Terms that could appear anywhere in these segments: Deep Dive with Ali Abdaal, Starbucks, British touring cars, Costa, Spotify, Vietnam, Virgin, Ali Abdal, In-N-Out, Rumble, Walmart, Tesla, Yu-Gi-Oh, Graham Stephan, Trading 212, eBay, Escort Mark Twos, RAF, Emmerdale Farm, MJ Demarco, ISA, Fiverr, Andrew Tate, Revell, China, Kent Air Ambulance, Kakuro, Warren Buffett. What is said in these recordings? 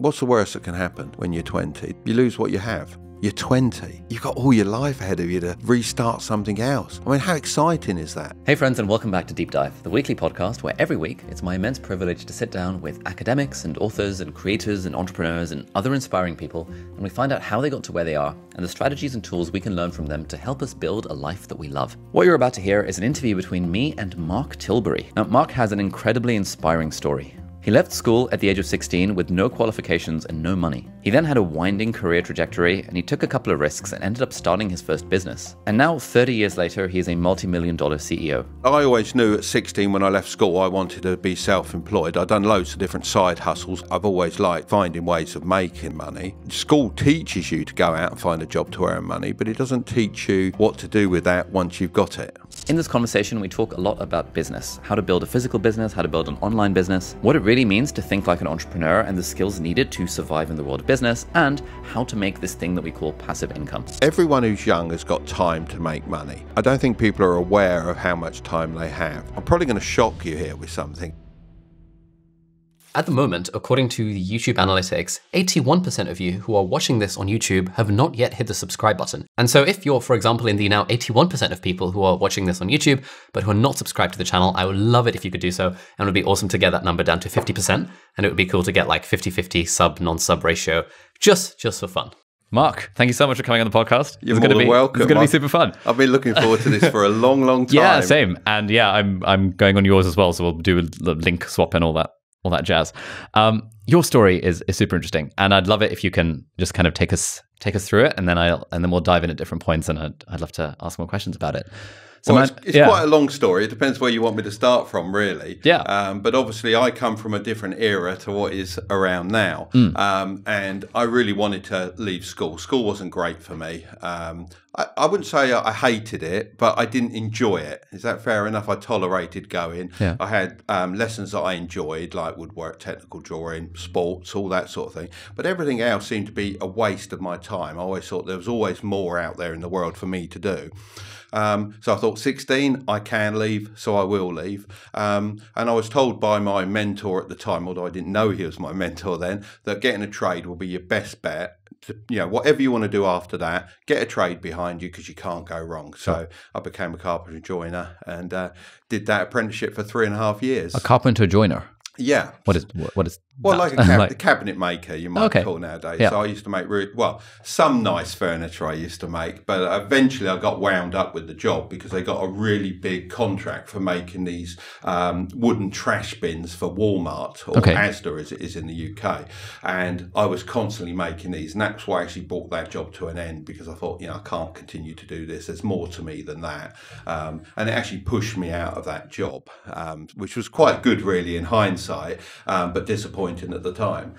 What's the worst that can happen when you're 20? You lose what you have. You're 20. You've got all your life ahead of you to restart something else. I mean, how exciting is that? Hey friends, and welcome back to Deep Dive, the weekly podcast where every week it's my immense privilege to sit down with academics and authors and creators and entrepreneurs and other inspiring people, and we find out how they got to where they are and the strategies and tools we can learn from them to help us build a life that we love. What you're about to hear is an interview between me and Mark Tilbury. Now, Mark has an incredibly inspiring story. He left school at the age of 16 with no qualifications and no money. He then had a winding career trajectory, and he took a couple of risks and ended up starting his first business. And now, 30 years later, he is a multi-million-dollar CEO. I always knew at 16 when I left school I wanted to be self-employed. I'd done loads of different side hustles. I've always liked finding ways of making money. School teaches you to go out and find a job to earn money, but it doesn't teach you what to do with that once you've got it. In this conversation, we talk a lot about business, how to build a physical business, how to build an online business, what it really means to think like an entrepreneur and the skills needed to survive in the world of business, and how to make this thing that we call passive income. Everyone who's young has got time to make money. I don't think people are aware of how much time they have. I'm probably going to shock you here with something. At the moment, according to the YouTube analytics, 81% of you who are watching this on YouTube have not yet hit the subscribe button. And so if you're, for example, in the now 81% of people who are watching this on YouTube, but who are not subscribed to the channel, I would love it if you could do so, and it would be awesome to get that number down to 50%. And it would be cool to get like 50-50 sub-non-sub ratio, just for fun. Mark, thank you so much for coming on the podcast. You're more than welcome. It's going to be super fun. I've been looking forward to this for a long, long time. Yeah, same. And yeah, I'm going on yours as well, so we'll do a link swap and all that. All that jazz. Your story is super interesting, and I'd love it if you can just kind of take us through it, and then we'll dive in at different points, and I'd love to ask more questions about it. So well, it's yeah. Quite a long story. It depends where you want me to start from, really. Yeah. But obviously, I come from a different era to what is around now, and I really wanted to leave school. School wasn't great for me. I wouldn't say I hated it, but I didn't enjoy it. Is that fair enough? I tolerated going. Yeah. I had lessons that I enjoyed, like woodwork, technical drawing, sports, all that sort of thing. But everything else seemed to be a waste of my time. I always thought there was always more out there in the world for me to do. So I thought, 16, I can leave, so I will leave. And I was told by my mentor at the time, although I didn't know he was my mentor then, that getting a trade will be your best bet. You know, whatever you want to do after that, get a trade behind you because you can't go wrong. So I became a carpenter joiner and did that apprenticeship for 3.5 years. A carpenter joiner? Yeah. What is well, that? Like a cabinet maker, you might call nowadays. Yeah. So I used to make, some nice furniture I used to make, but eventually I got wound up with the job because they got a really big contract for making these wooden trash bins for Walmart, or Asda as it is in the UK. And I was constantly making these, and that's why I actually brought that job to an end, because I thought, you know, I can't continue to do this. There's more to me than that. And it actually pushed me out of that job, which was quite good, really, in hindsight, but disappointing at the time.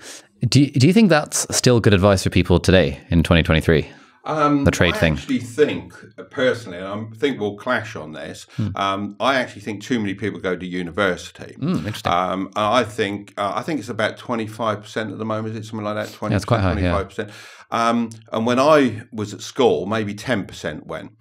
Do you think that's still good advice for people today in 2023? The trade thing. I actually think, personally, and I think we'll clash on this, I actually think too many people go to university. Interesting. I think it's about 25% at the moment. Is it something like that? 20%, yeah, it's quite high, 25%. Yeah. And when I was at school, maybe 10% went.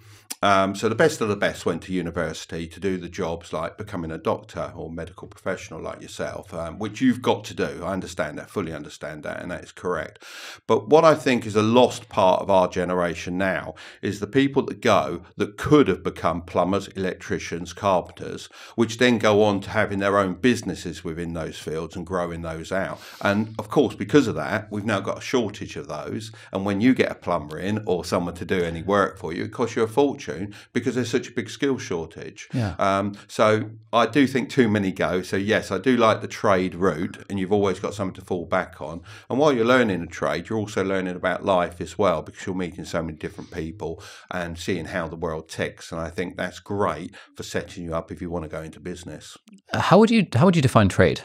So the best of the best went to university to do the jobs like becoming a doctor or medical professional like yourself, which you've got to do. I understand that, fully understand that, and that is correct. But what I think is a lost part of our generation now is the people that go that could have become plumbers, electricians, carpenters, which then go on to having their own businesses within those fields and growing those out. And of course, because of that, we've now got a shortage of those. And when you get a plumber in or someone to do any work for you, it costs you a fortune, because there's such a big skill shortage. Yeah. So I do think too many go. So yes, I do like the trade route, and you've always got something to fall back on. And while you're learning a trade, you're also learning about life as well, because you're meeting so many different people and seeing how the world ticks. And I think that's great for setting you up if you want to go into business. How would you define trade?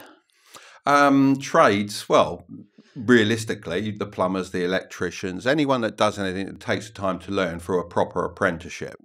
Trades, well, realistically, the plumbers, the electricians, anyone that does anything that takes the time to learn through a proper apprenticeship.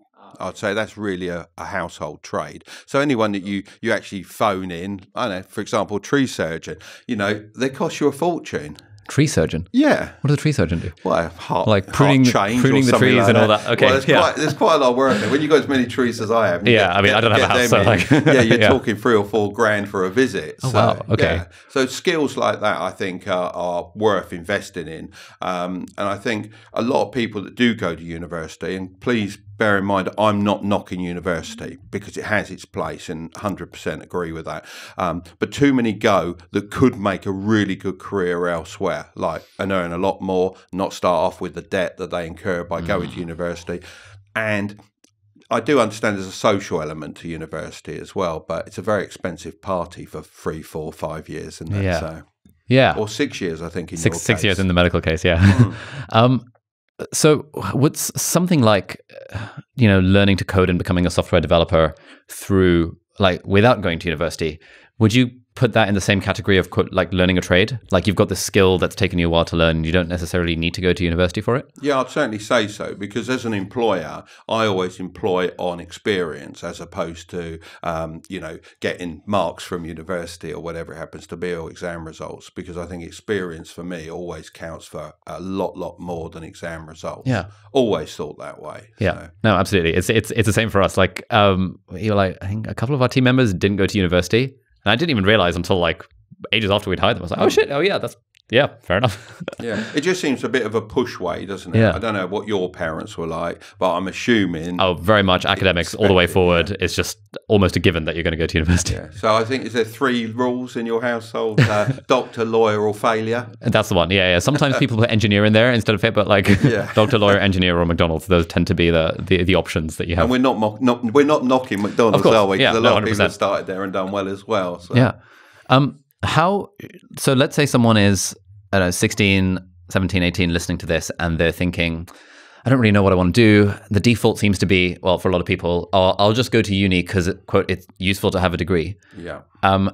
I'd say that's really a household trade. So anyone that you actually phone in, I don't know, for example, tree surgeon, you know, they cost you a fortune. Tree surgeon? Yeah. What does a tree surgeon do? Well, like pruning the trees and all that. Okay. Well, there's quite a lot of work there. When you go as many trees as I have. Yeah, I mean, I don't have a house. So like, yeah, you're talking £3,000 or £4,000 for a visit. Oh, so, wow. Okay. Yeah. So skills like that, I think, are worth investing in. And I think a lot of people that do go to university, and please bear in mind, I'm not knocking university because it has its place and 100% agree with that. But too many go that could make a really good career elsewhere, like and earn a lot more, not start off with the debt that they incur by going to university. And I do understand there's a social element to university as well, but it's a very expensive party for 3, 4, 5 years. And that, so. Yeah. Or 6 years, I think. In six, your case. 6 years in the medical case, yeah. So what's something like, you know, learning to code and becoming a software developer through, like, without going to university, would you put that in the same category of, quote, like learning a trade? Like you've got this skill that's taken you a while to learn and you don't necessarily need to go to university for it? Yeah, I'd certainly say so, because as an employer, I always employ on experience as opposed to, you know, getting marks from university or whatever it happens to be or exam results, because I think experience for me always counts for a lot more than exam results. Yeah. Always thought that way. Yeah, so. No, absolutely. It's the same for us. Like, you're like, I think a couple of our team members didn't go to university. And I didn't even realize until like ages after we'd hired them. I was like, oh shit, oh yeah, that's, yeah, fair enough. Yeah, it just seems a bit of a push way, doesn't it? Yeah. I don't know what your parents were like, but I'm assuming... Oh, very much academics all the way forward. Yeah. It's just almost a given that you're going to go to university. Yeah. So I think, is there 3 rules in your household? Doctor, lawyer or failure? And that's the one, yeah. Sometimes people put engineer in there instead of it, but like doctor, lawyer, engineer or McDonald's, those tend to be the options that you have. And we're not knocking McDonald's, are we? Because a lot 100%. Of people have started there and done well as well. So. Yeah. So let's say someone is, I don't know, 16, 17, 18, listening to this and they're thinking, I don't really know what I want to do. The default seems to be, well, for a lot of people, I'll just go to uni because, quote, it's useful to have a degree. Yeah.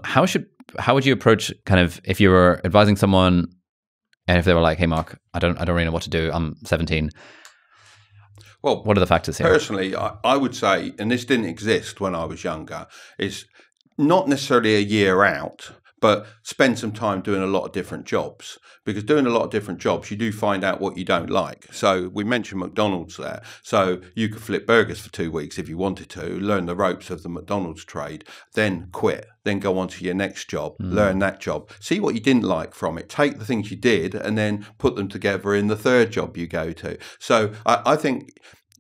How would you approach kind of, if you were advising someone and if they were like, hey, Mark, I don't really know what to do. I'm 17. Well, what are the factors here? Personally, I would say, and this didn't exist when I was younger, is not necessarily a year out, but spend some time doing a lot of different jobs, because doing a lot of different jobs, you do find out what you don't like. So we mentioned McDonald's there. So you could flip burgers for 2 weeks if you wanted to, learn the ropes of the McDonald's trade, then quit, then go on to your next job, learn that job, see what you didn't like from it, take the things you did and then put them together in the third job you go to. So I think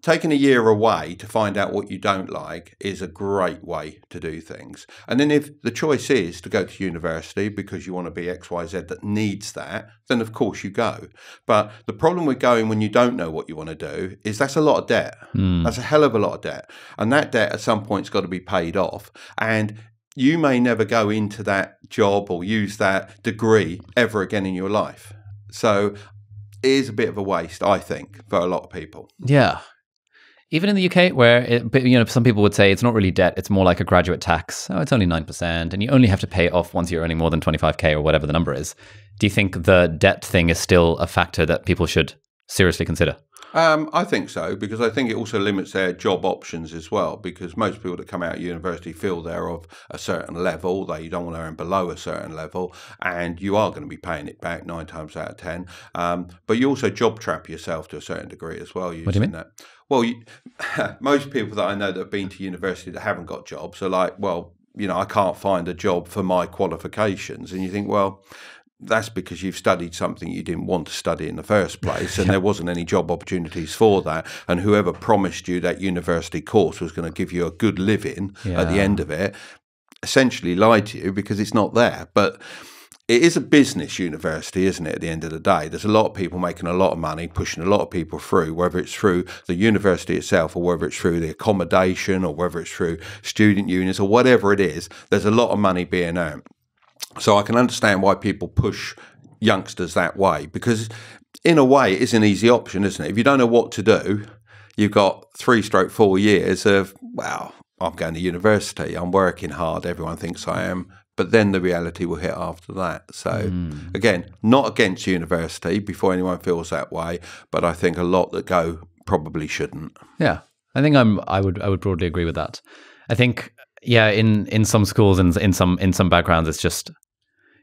taking a year away to find out what you don't like is a great way to do things. And then if the choice is to go to university because you want to be X, Y, Z that needs that, then of course you go. But the problem with going when you don't know what you want to do is that's a lot of debt. That's a hell of a lot of debt. And that debt at some point's got to be paid off. And you may never go into that job or use that degree ever again in your life. So it is a bit of a waste, I think, for a lot of people. Yeah. Even in the UK, where you know some people would say it's not really debt, it's more like a graduate tax. Oh, it's only 9%, and you only have to pay it off once you're earning more than 25k or whatever the number is. Do you think the debt thing is still a factor that people should seriously consider? I think so, because I think it also limits their job options as well, because most people that come out of university feel they're of a certain level, they don't want to earn below a certain level, and you are going to be paying it back 9 times out of 10. But you also job trap yourself to a certain degree as well. What do you mean? That. Well, most people that I know that have been to university that haven't got jobs are like, well, you know, I can't find a job for my qualifications. And you think, well, that's because you've studied something you didn't want to study in the first place, and there wasn't any job opportunities for that, and whoever promised you that university course was going to give you a good living at the end of it essentially lied to you, because it's not there. But it is a business university, isn't it, at the end of the day? There's a lot of people making a lot of money, pushing a lot of people through, whether it's through the university itself or whether it's through the accommodation or whether it's through student unions or whatever it is, there's a lot of money being earned. So I can understand why people push youngsters that way, because in a way it is an easy option, isn't it? If you don't know what to do, you've got 3/4 years of, wow, I'm going to university, I'm working hard, everyone thinks I am. But then the reality will hit after that. So again, not against university before anyone feels that way, but I think a lot that go probably shouldn't. Yeah, I think I would broadly agree with that. I think, yeah, in some schools and in some backgrounds, it's just,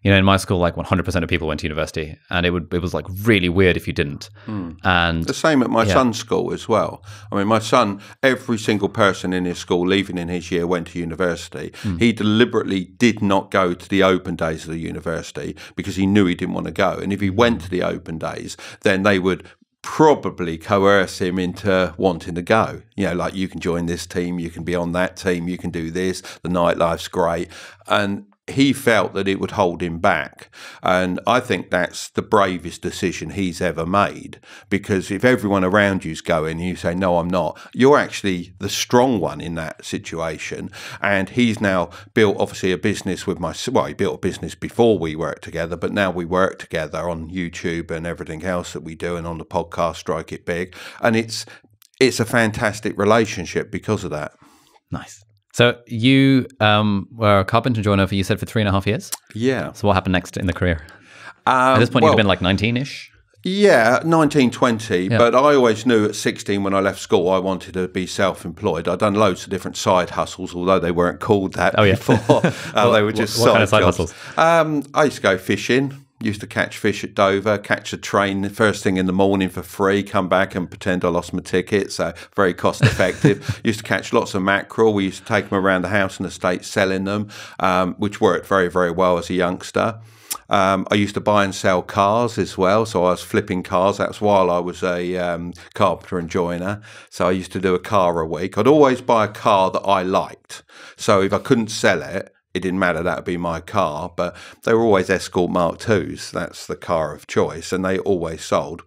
You know, in my school, like 100% of people went to university, and it was like really weird if you didn't. Mm. And the same at my son's school as well. I mean, my son, every single person in his school leaving in his year went to university. Mm. He deliberately did not go to the open days of the university because he knew he didn't want to go. And if he went to the open days, then they would probably coerce him into wanting to go. You know, like, you can join this team, you can be on that team, you can do this, the nightlife's great. And he felt that it would hold him back. And I think that's the bravest decision he's ever made, because if everyone around you's going and you say, no, I'm not, you're actually the strong one in that situation. And he's now built, obviously, a business with my, well, he built a business before we worked together, but now we work together on YouTube and everything else that we do, and on the podcast Strike It Big. And it's a fantastic relationship because of that. Nice. So you were a carpenter joiner, you said, for 3.5 years? Yeah. So what happened next in the career? At this point, well, you'd have been like 19-ish? Yeah, 19, 20. Yeah. But I always knew at 16 when I left school I wanted to be self-employed. I'd done loads of different side hustles, although they weren't called that before. They were just what kind of side hustles? I used to go fishing. Used to catch fish at Dover, catch a train the first thing in the morning for free, come back and pretend I lost my ticket, so very cost effective. Used to catch lots of mackerel. We used to take them around the house and estate selling them, which worked very, very well as a youngster. I used to buy and sell cars as well, so I was flipping cars. That's while I was a carpenter and joiner, so I used to do a car a week. I'd always buy a car that I liked, so if I couldn't sell it, it didn't matter, that would be my car. But they were always Escort Mark Twos. That's the car of choice, and they always sold.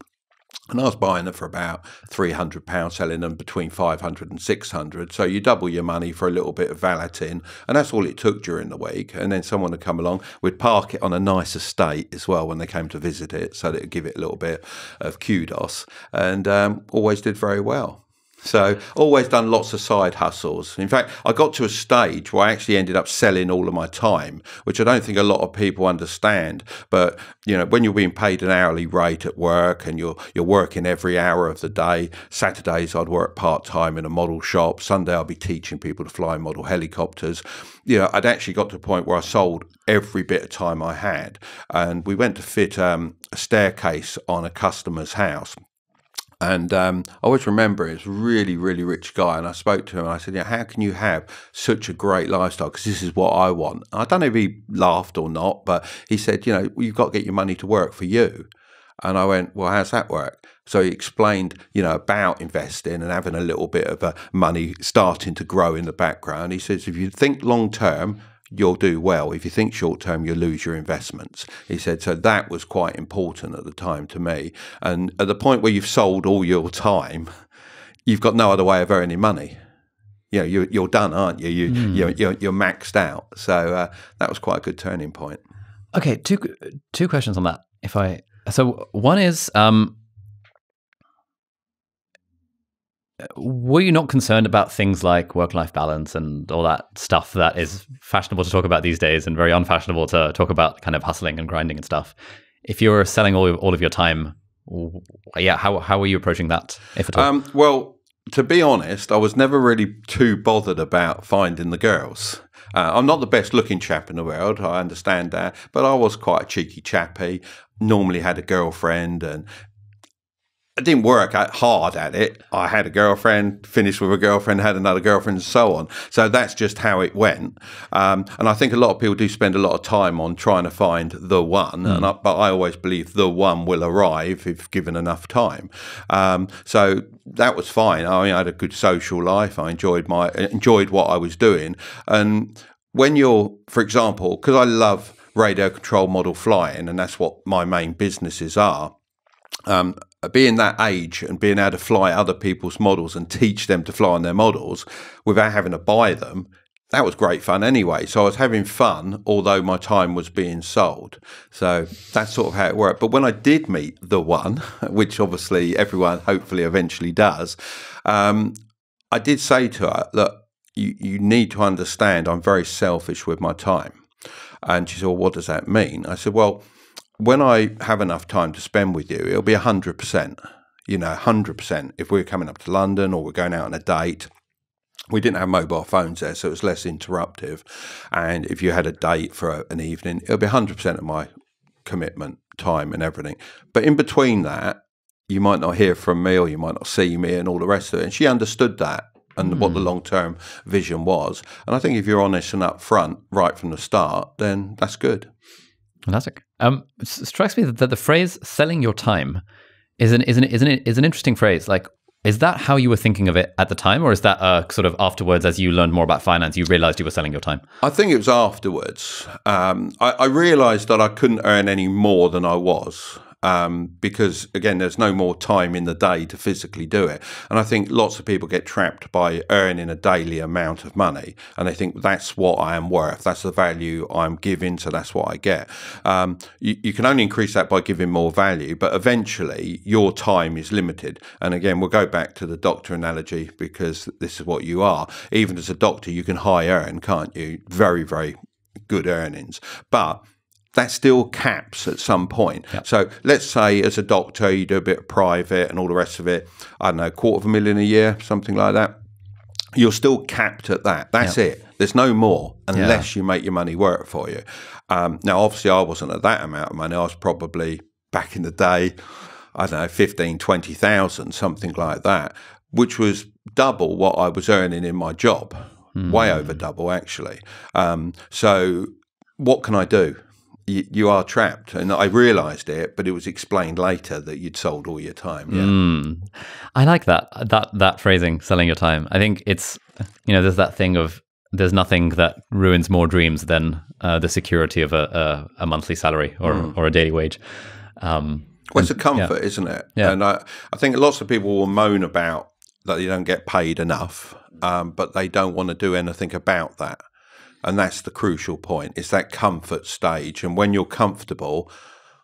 And I was buying them for about £300, selling them between £500 and £600. So you double your money for a little bit of valeting, and that's all it took during the week. And then someone would come along. We'd park it on a nice estate as well when they came to visit it, so that it would give it a little bit of kudos, and always did very well. So always done lots of side hustles. In fact, I got to a stage where I actually ended up selling all of my time, which I don't think a lot of people understand. But, you know, when you're being paid an hourly rate at work and you're working every hour of the day, Saturdays I'd work part-time in a model shop, Sunday I'd be teaching people to fly model helicopters. You know, I'd actually got to a point where I sold every bit of time I had. And we went to fit a staircase on a customer's house. And I always remember, it's a really, really rich guy, and I spoke to him and I said, yeah, how can you have such a great lifestyle? Because this is what I want. I don't know if he laughed or not, but he said, you know, you've got to get your money to work for you. And I went, well, how's that work? So he explained, you know, about investing and having a little bit of money starting to grow in the background. He says, if you think long term, you'll do well. If you think short term, you'll lose your investments. He said, so that was quite important at the time to me. And at the point where you've sold all your time, you've got no other way of earning money. You know, you're done, aren't you? You're maxed out. So that was quite a good turning point. Okay, two questions on that. If I so one is, were you not concerned about things like work-life balance and all that stuff that is fashionable to talk about these days and very unfashionable to talk about, kind of hustling and grinding and stuff? If you're selling all of your time, yeah, how were you approaching that, if at all? Well, to be honest, I was never really too bothered about finding the girls. I'm not the best looking chap in the world, I understand that, but I was quite a cheeky chappy, normally had a girlfriend, and I didn't work hard at it. I had a girlfriend, finished with a girlfriend, had another girlfriend, and so on. So that's just how it went. And I think a lot of people do spend a lot of time on trying to find the one. Mm. But I always believe the one will arrive if given enough time. So that was fine. I mean, I had a good social life. I enjoyed what I was doing. And when you're, for example, because I love radio control model flying, and that's what my main businesses are. Being that age and being able to fly other people's models and teach them to fly on their models without having to buy them, that was great fun anyway. So I was having fun, although my time was being sold. So that's sort of how it worked. But when I did meet the one, which obviously everyone hopefully eventually does, I did say to her, look, you need to understand I'm very selfish with my time. And she said, well, what does that mean? I said, well, when I have enough time to spend with you, it'll be 100%, you know, 100%. If we're coming up to London or we're going out on a date, We didn't have mobile phones there, so it was less interruptive. And if you had a date for an evening, it would be 100% of my commitment, time and everything. But in between that, you might not hear from me or you might not see me and all the rest of it. And she understood that and what the long-term vision was. And I think if you're honest and upfront right from the start, then that's good. Fantastic. It strikes me that the phrase "selling your time" is an interesting phrase. Like, is that how you were thinking of it at the time, or is that sort of afterwards, as you learned more about finance, you realized you were selling your time? I think it was afterwards. I realized that I couldn't earn any more than I was. Because again, there's no more time in the day to physically do it. And I think lots of people get trapped by earning a daily amount of money and they think that's what I am worth, that's the value I'm giving, so that's what I get. You can only increase that by giving more value, but eventually your time is limited. And again, we'll go back to the doctor analogy because this is what you are. Even as a doctor, you can high earn, can't you? Very, very good earnings. But that still caps at some point. Yep. So let's say as a doctor, you do a bit of private and all the rest of it, I don't know, $250,000 a year, something like that. You're still capped at that. That's it. There's no more unless you make your money work for you. Now, obviously, I wasn't at that amount of money. I was probably back in the day, I don't know, 15, 20,000, something like that, which was double what I was earning in my job, way over double, actually. So what can I do? You are trapped, and I realized it, but it was explained later that you'd sold all your time. I like that phrasing, selling your time. I think it's, you know, there's that thing of there's nothing that ruins more dreams than the security of a monthly salary or a daily wage. Well, it's a comfort, isn't it? And I think lots of people will moan about that they don't get paid enough, but they don't want to do anything about that. And that's the crucial point. It's that comfort stage. And when you're comfortable,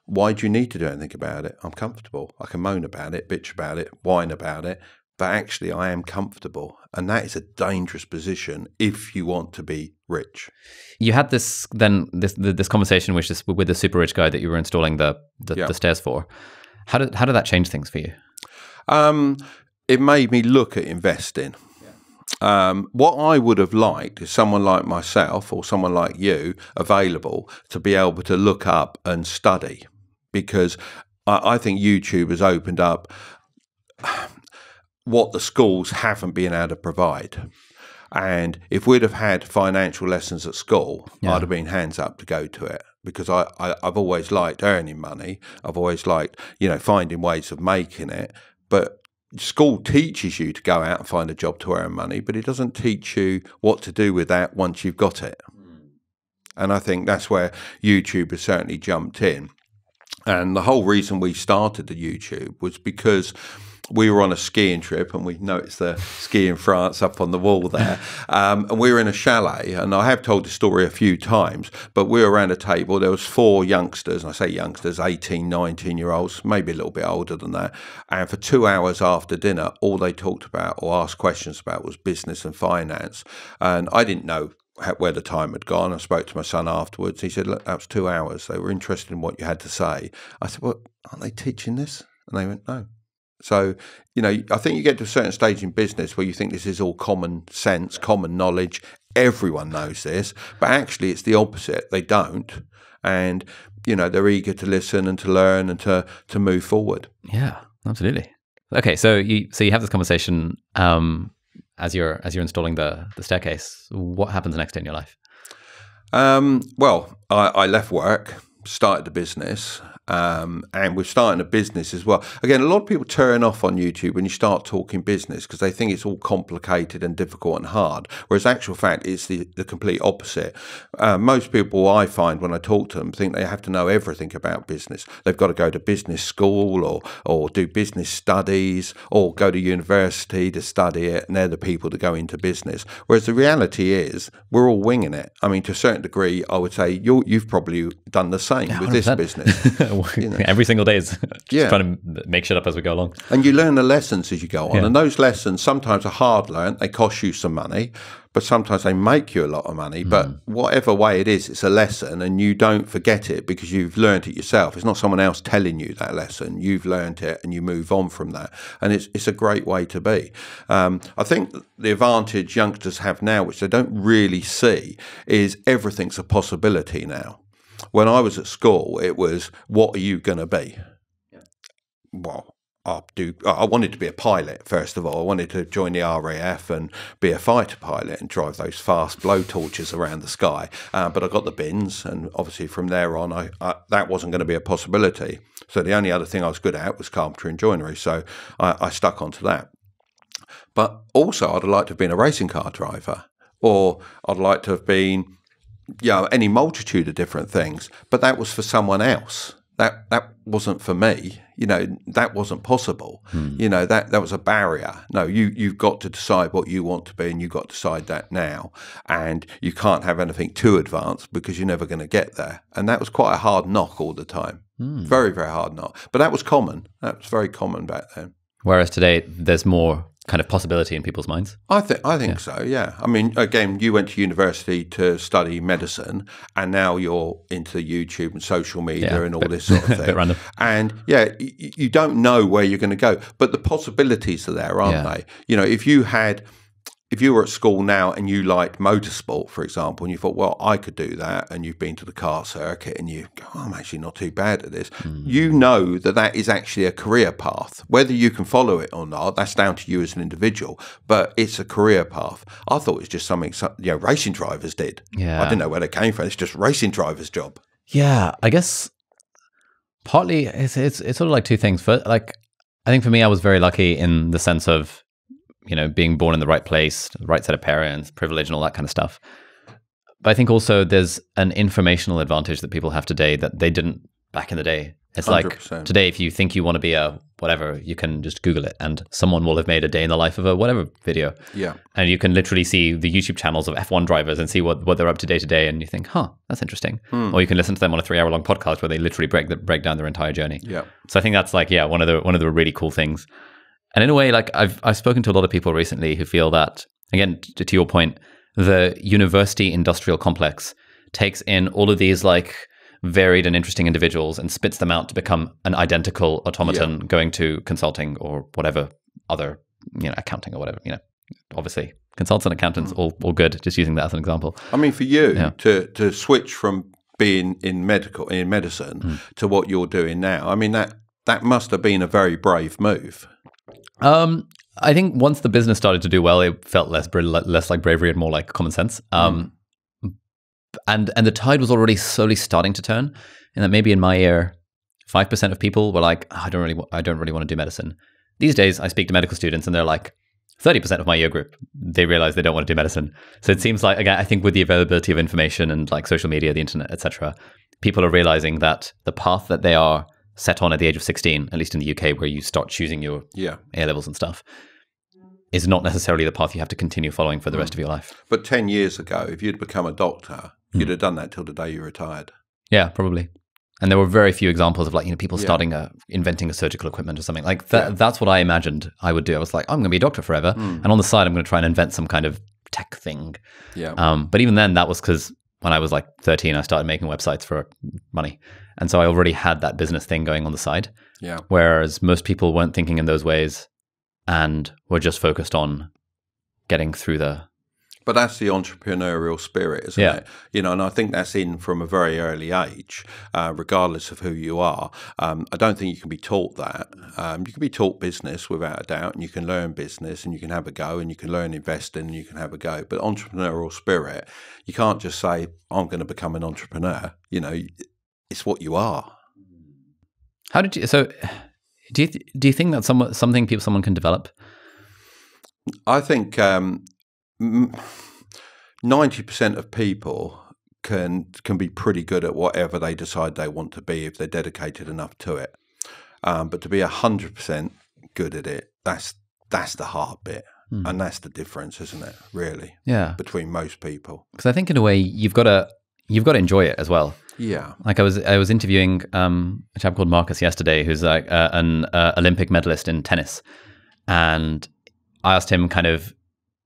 why do you need to do anything about it? I'm comfortable. I can moan about it, bitch about it, whine about it. But actually, I am comfortable. And that is a dangerous position if you want to be rich. You had this conversation which is with the super rich guy that you were installing the stairs for. How did that change things for you? It made me look at investing. What I would have liked is someone like myself or someone like you available to be able to look up and study, because I think YouTube has opened up what the schools haven't been able to provide. And if we'd have had financial lessons at school, I'd have been hands up to go to it, because I've always liked earning money. I've always liked, you know, finding ways of making it. But school teaches you to go out and find a job to earn money, but it doesn't teach you what to do with that once you've got it. And I think that's where YouTube has certainly jumped in. And the whole reason we started the YouTube was because we were on a skiing trip, and we noticed the ski in France up on the wall there. And we were in a chalet, and I have told the story a few times, but we were around a table. There was four youngsters, and I say youngsters, 18, 19-year-olds, maybe a little bit older than that. And for 2 hours after dinner, all they talked about or asked questions about was business and finance. And I didn't know where the time had gone. I spoke to my son afterwards. He said, look, that was 2 hours. They were interested in what you had to say. I said, well, aren't they teaching this? And they went, no. So, you know, I think you get to a certain stage in business where you think this is all common sense, common knowledge. Everyone knows this, but actually it's the opposite. They don't. And, you know, they're eager to listen and to learn and to move forward. Yeah, absolutely. Okay. So you have this conversation, as you're installing the staircase. What happens next in your life? Well, I left work, started the business, and we're starting a business as well. Again, a lot of people turn off on YouTube when you start talking business because they think it's all complicated and difficult and hard, whereas actual fact it's the complete opposite. Most people I find when I talk to them think they have to know everything about business. They've got to go to business school or do business studies or go to university to study it, and they're the people to go into business, whereas the reality is we're all winging it. I mean, to a certain degree, I would say you've probably done the same with this business. You know. Every single day is just trying to make shit up as we go along. And you learn the lessons as you go on. And those lessons sometimes are hard learned. They cost you some money. but sometimes they make you a lot of money. But whatever way it is, it's a lesson, and you don't forget it because you've learned it yourself. It's not someone else telling you that lesson. You've learned it and you move on from that. And it's a great way to be. I think the advantage youngsters have now, which they don't really see, is everything's a possibility now. When I was at school, it was, what are you going to be? Yeah. Well, I wanted to be a pilot, first of all. I wanted to join the RAF and be a fighter pilot and drive those fast blowtorches around the sky. But I got the bins, and obviously from there on, that wasn't going to be a possibility. So the only other thing I was good at was carpentry and joinery, so I stuck onto that. But also, I'd have liked to have been a racing car driver, or I'd like to have been, you know, any multitude of different things. But that was for someone else. That wasn't for me. You know, that wasn't possible. You know, that was a barrier. No, you've got to decide what you want to be, and you've got to decide that now. And you can't have anything too advanced because you're never going to get there. And that was quite a hard knock all the time. Very, very hard knock. But that was common. That was very common back then. Whereas today, there's more kind of possibility in people's minds. I think so. Yeah. I mean, again, you went to university to study medicine, and now you're into YouTube and social media and all this sort of thing. A bit random. And yeah, you don't know where you're going to go, but the possibilities are there, aren't they? You know, if you were at school now and you liked motorsport, for example, and you thought, well, I could do that, and you've been to the car circuit and you go, oh, I'm actually not too bad at this, you know that is actually a career path. Whether you can follow it or not, that's down to you as an individual, but it's a career path. I thought it was just something, you know, racing drivers did. Yeah. I didn't know where they came from. It's just racing drivers' job. Yeah, I guess partly it's sort of like two things. First, like, I think for me, I was very lucky in the sense of, you know, being born in the right place, the right set of parents, privilege and all that kind of stuff. But I think also there's an informational advantage that people have today that they didn't back in the day. It's 100%. Like today, if you think you want to be a whatever, you can just Google it and someone will have made a day in the life of a whatever video. Yeah. And you can literally see the YouTube channels of F1 drivers and see what they're up to day to day. And you think, huh, that's interesting. Or you can listen to them on a 3-hour long podcast where they literally break down their entire journey. Yeah. So I think that's like, yeah, one of the really cool things. And in a way, like I've spoken to a lot of people recently who feel that, again, to your point, the university industrial complex takes in all of these like varied and interesting individuals and spits them out to become an identical automaton going to consulting or whatever other, you know, accounting or whatever, you know, obviously. Consultants and accountants, all good, just using that as an example. I mean, for you to switch from being in medicine to what you're doing now, I mean, that must have been a very brave move. I think once the business started to do well, it felt less like bravery and more like common sense. And the tide was already slowly starting to turn, and that maybe in my year, 5% of people were like, oh, I don't really want to do medicine. These days, I speak to medical students, and they're like, 30% of my year group, they realize they don't want to do medicine. So it seems like, again, I think with the availability of information and like social media, the internet, etc., people are realizing that the path that they are set on at the age of 16, at least in the UK, where you start choosing your A-levels and stuff, is not necessarily the path you have to continue following for the rest of your life. But 10 years ago, if you'd become a doctor, you'd have done that till the day you retired. Yeah, probably. And there were very few examples of like, you know, people starting inventing a surgical equipment or something. Like that's what I imagined I would do. I was like, I'm going to be a doctor forever. And on the side, I'm going to try and invent some kind of tech thing. Yeah. But even then, that was because when I was like 13, I started making websites for money. And so I already had that business thing going on the side. Yeah. Whereas most people weren't thinking in those ways and were just focused on getting through the... But that's the entrepreneurial spirit, isn't it? You know, and I think that's in from a very early age, regardless of who you are. I don't think you can be taught that. You can be taught business without a doubt, and you can learn business, and you can have a go, and you can learn investing, and you can have a go. But entrepreneurial spirit, you can't just say, I'm going to become an entrepreneur. You know, it's what you are. How did you... So do you think that's something someone can develop? I think... 90% of people can be pretty good at whatever they decide they want to be if they're dedicated enough to it. But to be 100% good at it, that's the hard bit. And that's the difference, isn't it, really? Yeah. Between most people. Because I think in a way you've got to enjoy it as well. Yeah. Like I was interviewing a chap called Marcus yesterday, who's like an Olympic medalist in tennis, and I asked him kind of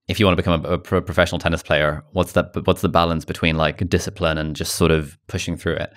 if you want to become a professional tennis player, what's the balance between like discipline and just sort of pushing through it?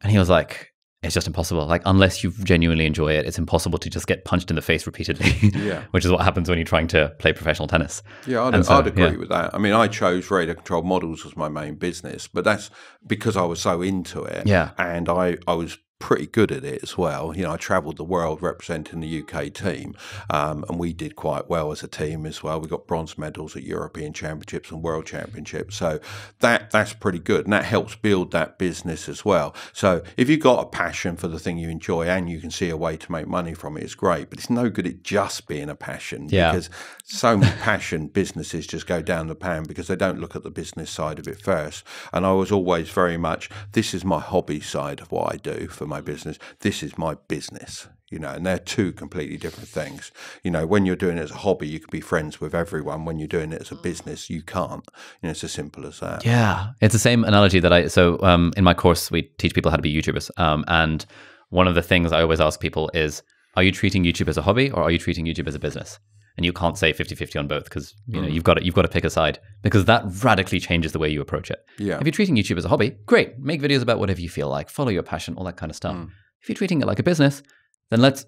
And he was like, it's just impossible. Like, unless you genuinely enjoy it, it's impossible to just get punched in the face repeatedly, yeah. which is what happens when you're trying to play professional tennis. Yeah, I'd agree with that. I mean, I chose radar-controlled models as my main business, but that's because I was so into it. Yeah. And I was pretty good at it as well. You know, I travelled the world representing the UK team, and we did quite well as a team as well. We got bronze medals at European Championships and World Championships, so that's pretty good, and that helps build that business as well. So if you've got a passion for the thing you enjoy and you can see a way to make money from it, it's great, but it's no good at just being a passion, yeah. because so many passion businesses just go down the pan because they don't look at the business side of it first. And I was always very much, this is my hobby side of what I do for my business, this is my business, you know, and they're two completely different things. You know, when you're doing it as a hobby, you can be friends with everyone. When you're doing it as a business, you can't. You know, it's as simple as that. Yeah, it's the same analogy that I, so in my course, we teach people how to be YouTubers. And one of the things I always ask people is, are you treating YouTube as a hobby or are you treating YouTube as a business? And you can't say 50-50 on both, because you know you've got to pick a side, because that radically changes the way you approach it. Yeah. If you're treating YouTube as a hobby, great, make videos about whatever you feel like, follow your passion, all that kind of stuff. Mm. If you're treating it like a business, then let's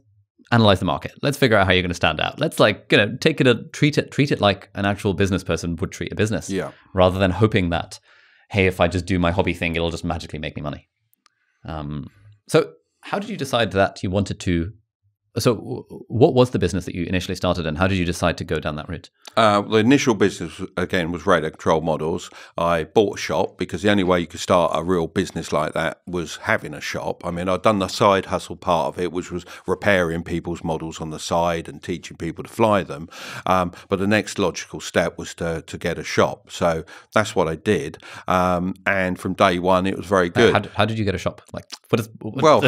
analyze the market. Let's figure out how you're going to stand out. Let's like take it treat it like an actual business person would treat a business, yeah. rather than hoping that, hey, if I just do my hobby thing, it'll just magically make me money. So how did you decide that you wanted to? So what was the business that you initially started, and how did you decide to go down that route? The initial business, again, was radar control models. I bought a shop because the only way you could start a real business like that was having a shop. I mean, I'd done the side hustle part of it, which was repairing people's models on the side and teaching people to fly them. But the next logical step was to get a shop. So that's what I did. And from day one, it was very good. How did you get a shop? Like, well,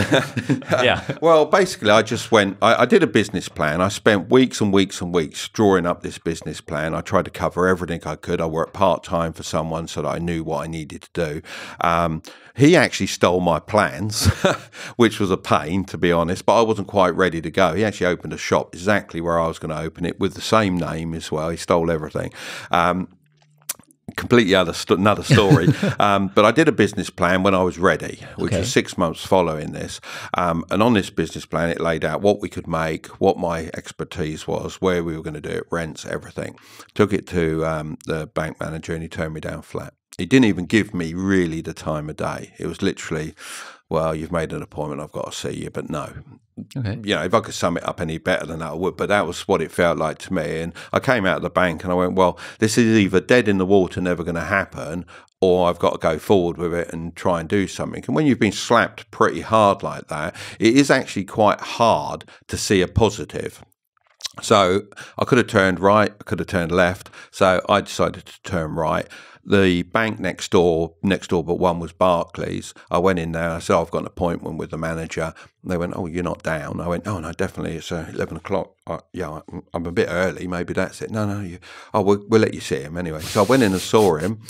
yeah. Well, basically, I just went. I did a business plan. I spent weeks and weeks and weeks drawing up this business plan. I tried to cover everything I could. I worked part-time for someone so that I knew what I needed to do. He actually stole my plans, which was a pain, to be honest, but I wasn't quite ready to go. He actually opened a shop exactly where I was going to open it, with the same name as well. He stole everything. Completely another story. But I did a business plan when I was ready, which was 6 months following this. And on this business plan, it laid out what we could make, what my expertise was, where we were going to do it, rents, everything. Took it to the bank manager, and he turned me down flat. He didn't even give me really the time of day. It was literally, well, you've made an appointment, I've got to see you, but no. Okay. You know, if I could sum it up any better than that, I would, but that was what it felt like to me. And I came out of the bank and I went, well, this is either dead in the water, never going to happen, or I've got to go forward with it and try and do something. And when you've been slapped pretty hard like that, it is actually quite hard to see a positive. So I could have turned right, I could have turned left. So I decided to turn right. The bank next door but one, was Barclays. I went in there. I said, oh, I've got an appointment with the manager. And they went, oh, you're not down. I went, oh, no, definitely. It's 11 o'clock. Yeah, I'm a bit early. Maybe that's it. No, you, oh, we'll let you see him anyway. So I went in and saw him,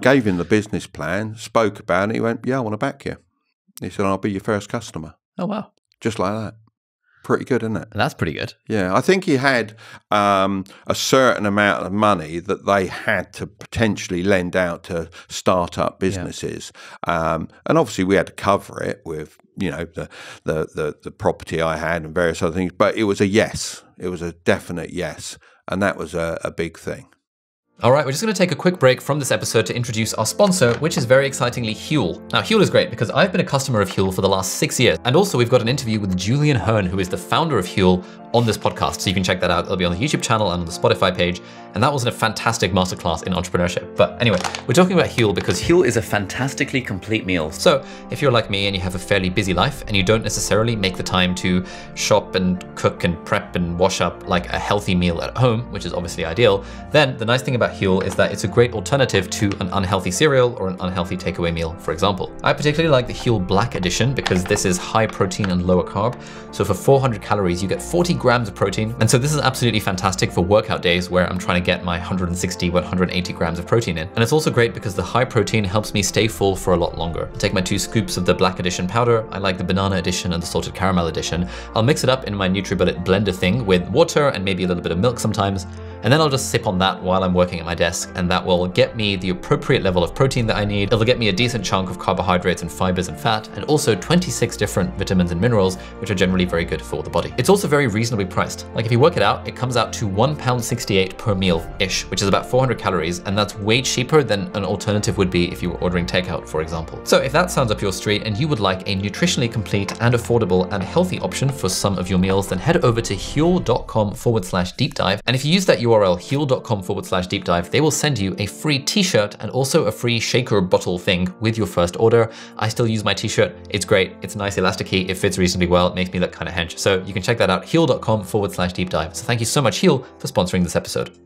gave him the business plan, spoke about it. He went, yeah, I want to back you. He said, I'll be your first customer. Oh, wow. Just like that. Pretty good, isn't it? That's pretty good. Yeah, I think he had a certain amount of money that they had to potentially lend out to start-up businesses, yeah. And obviously we had to cover it with, you know, the property I had and various other things. But it was a yes, it was a definite yes, and that was a big thing. All right, we're just going to take a quick break from this episode to introduce our sponsor, which is very excitingly Huel. Now, Huel is great because I've been a customer of Huel for the last 6 years. And also, we've got an interview with Julian Hearn, who is the founder of Huel, on this podcast. So you can check that out. It'll be on the YouTube channel and on the Spotify page. And that was a fantastic masterclass in entrepreneurship. But anyway, we're talking about Huel because Huel is a fantastically complete meal. So if you're like me and you have a fairly busy life and you don't necessarily make the time to shop and cook and prep and wash up like a healthy meal at home, which is obviously ideal, then the nice thing about Huel is that it's a great alternative to an unhealthy cereal or an unhealthy takeaway meal, for example. I particularly like the Huel Black Edition because this is high protein and lower carb. So for 400 calories, you get 40 grams of protein. And so this is absolutely fantastic for workout days where I'm trying to get my 160, 180 grams of protein in. And it's also great because the high protein helps me stay full for a lot longer. I take my 2 scoops of the Black Edition powder. I like the Banana Edition and the Salted Caramel Edition. I'll mix it up in my NutriBullet blender thing with water and maybe a little bit of milk sometimes. And then I'll just sip on that while I'm working at my desk, and that will get me the appropriate level of protein that I need. It'll get me a decent chunk of carbohydrates and fibers and fat, and also 26 different vitamins and minerals, which are generally very good for the body. It's also very reasonably priced. Like if you work it out, it comes out to £1.68 per meal-ish, which is about 400 calories, and that's way cheaper than an alternative would be if you were ordering takeout, for example. So if that sounds up your street and you would like a nutritionally complete and affordable and healthy option for some of your meals, then head over to huel.com/deep dive. And if you use that URL, huel.com/deep dive, they will send you a free t-shirt and also a free shaker bottle thing with your first order. I still use my t-shirt. It's great. It's nice, elasticy. It fits reasonably well. It makes me look kind of hench. So you can check that out, huel.com/deep dive. So thank you so much, Huel, for sponsoring this episode.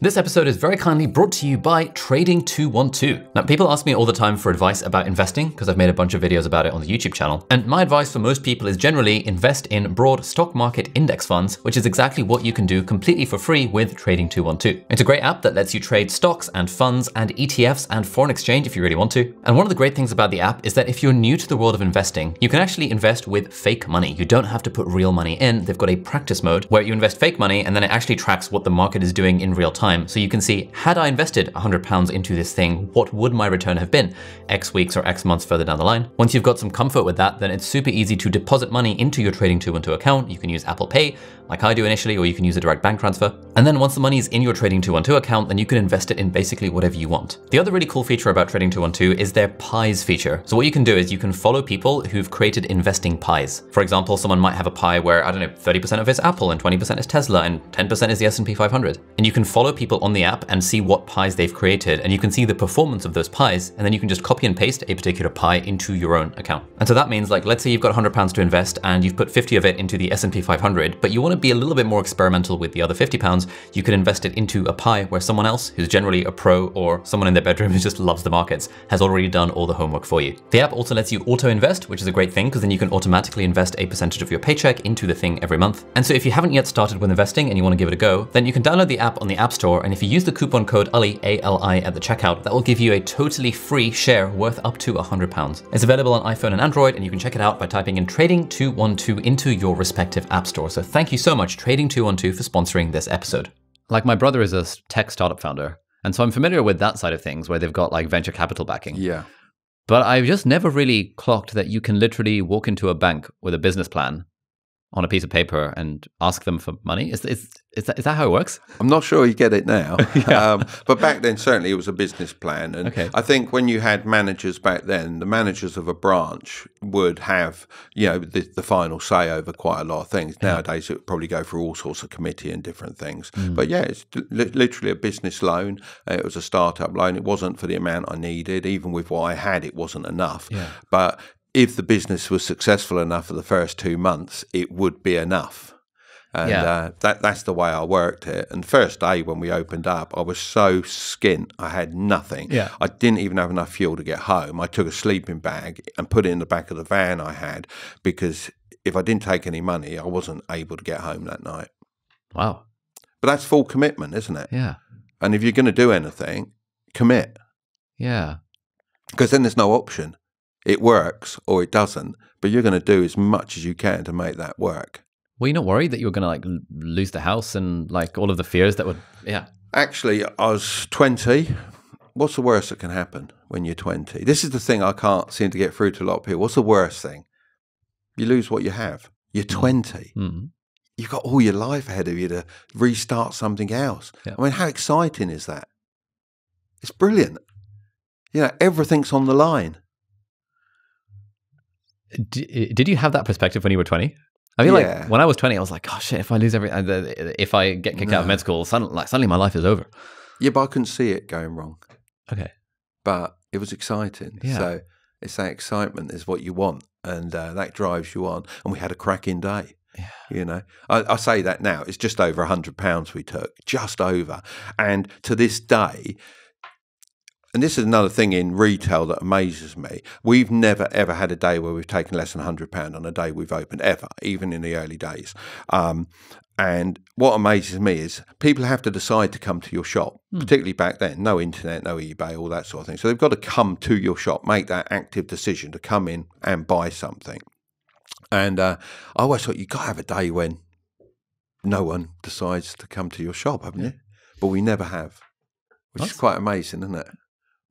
This episode is very kindly brought to you by Trading 212. Now, people ask me all the time for advice about investing because I've made a bunch of videos about it on the YouTube channel. And my advice for most people is generally invest in broad stock market index funds, which is exactly what you can do completely for free with Trading 212. It's a great app that lets you trade stocks and funds and ETFs and foreign exchange if you really want to. And one of the great things about the app is that if you're new to the world of investing, you can actually invest with fake money. You don't have to put real money in. They've got a practice mode where you invest fake money and then it actually tracks what the market is doing in real time. So you can see, had I invested £100 into this thing, what would my return have been X weeks or X months further down the line? Once you've got some comfort with that, then it's super easy to deposit money into your Trading 212 account. You can use Apple Pay, like I do initially, or you can use a direct bank transfer. And then once the money is in your Trading 212 account, then you can invest it in basically whatever you want. The other really cool feature about Trading 212 is their pies feature. So what you can do is you can follow people who've created investing pies. For example, someone might have a pie where, I don't know, 30% of it's Apple and 20% is Tesla and 10% is the S&P 500. And you can follow people on the app and see what pies they've created, and you can see the performance of those pies, and then you can just copy and paste a particular pie into your own account. And so that means, like, let's say you've got £100 to invest and you've put 50 of it into the S&P 500, but you want to be a little bit more experimental with the other £50, you could invest it into a pie where someone else, who's generally a pro or someone in their bedroom who just loves the markets, has already done all the homework for you. The app also lets you auto-invest, which is a great thing because then you can automatically invest a percentage of your paycheck into the thing every month. And so if you haven't yet started with investing and you want to give it a go, then you can download the app on the App Store, and if you use the coupon code Ali, A-L-I, at the checkout, that will give you a totally free share worth up to £100. It's available on iPhone and Android, and you can check it out by typing in Trading 212 into your respective app store. So thank you so much, Trading 212, for sponsoring this episode. Like, my brother is a tech startup founder, and so I'm familiar with that side of things where they've got like venture capital backing. Yeah. But I've just never really clocked that you can literally walk into a bank with a business plan on a piece of paper and ask them for money. Is that how it works? I'm not sure you get it now. Yeah. But back then, certainly it was a business plan. And okay. I think when you had managers back then, the managers of a branch would have, you know, the final say over quite a lot of things. Yeah. Nowadays, it would probably go through all sorts of committee and different things. Mm. But yeah, it's literally a business loan. It was a startup loan. It wasn't for the amount I needed. Even with what I had, it wasn't enough. Yeah. But if the business was successful enough for the first 2 months, it would be enough. And yeah. That's the way I worked it. And first day when we opened up, I was so skint. I had nothing. Yeah. I didn't even have enough fuel to get home. I took a sleeping bag and put it in the back of the van I had, because if I didn't take any money, I wasn't able to get home that night. Wow. But that's full commitment, isn't it? Yeah. And if you're going to do anything, commit. Yeah. Because then there's no option. It works or it doesn't, but you're going to do as much as you can to make that work. Were you not worried that you were going to like lose the house and like all of the fears that would, yeah? Actually, I was 20. What's the worst that can happen when you're 20? This is the thing I can't seem to get through to a lot of people. What's the worst thing? You lose what you have. You're 20. Mm-hmm. You've got all your life ahead of you to restart something else. Yeah. I mean, how exciting is that? It's brilliant. You know, everything's on the line. Did you have that perspective when you were 20? I feel like when I was 20, I was like, "Gosh, shit, if I lose everything, if I get kicked out of med school, suddenly my life is over." Yeah, but I couldn't see it going wrong. Okay, but it was exciting. Yeah. So it's that excitement is what you want, and that drives you on. And we had a cracking day. Yeah. You know, I say that now. It's just over £100 we took, just over, and to this day. And this is another thing in retail that amazes me. We've never, ever had a day where we've taken less than £100 on a day we've opened, ever, even in the early days. And what amazes me is people have to decide to come to your shop, particularly back then. No internet, no eBay, all that sort of thing. So they've got to come to your shop, make that active decision to come in and buy something. And I always thought, you've got to have a day when no one decides to come to your shop, haven't you? but we never have, which is quite amazing, isn't it?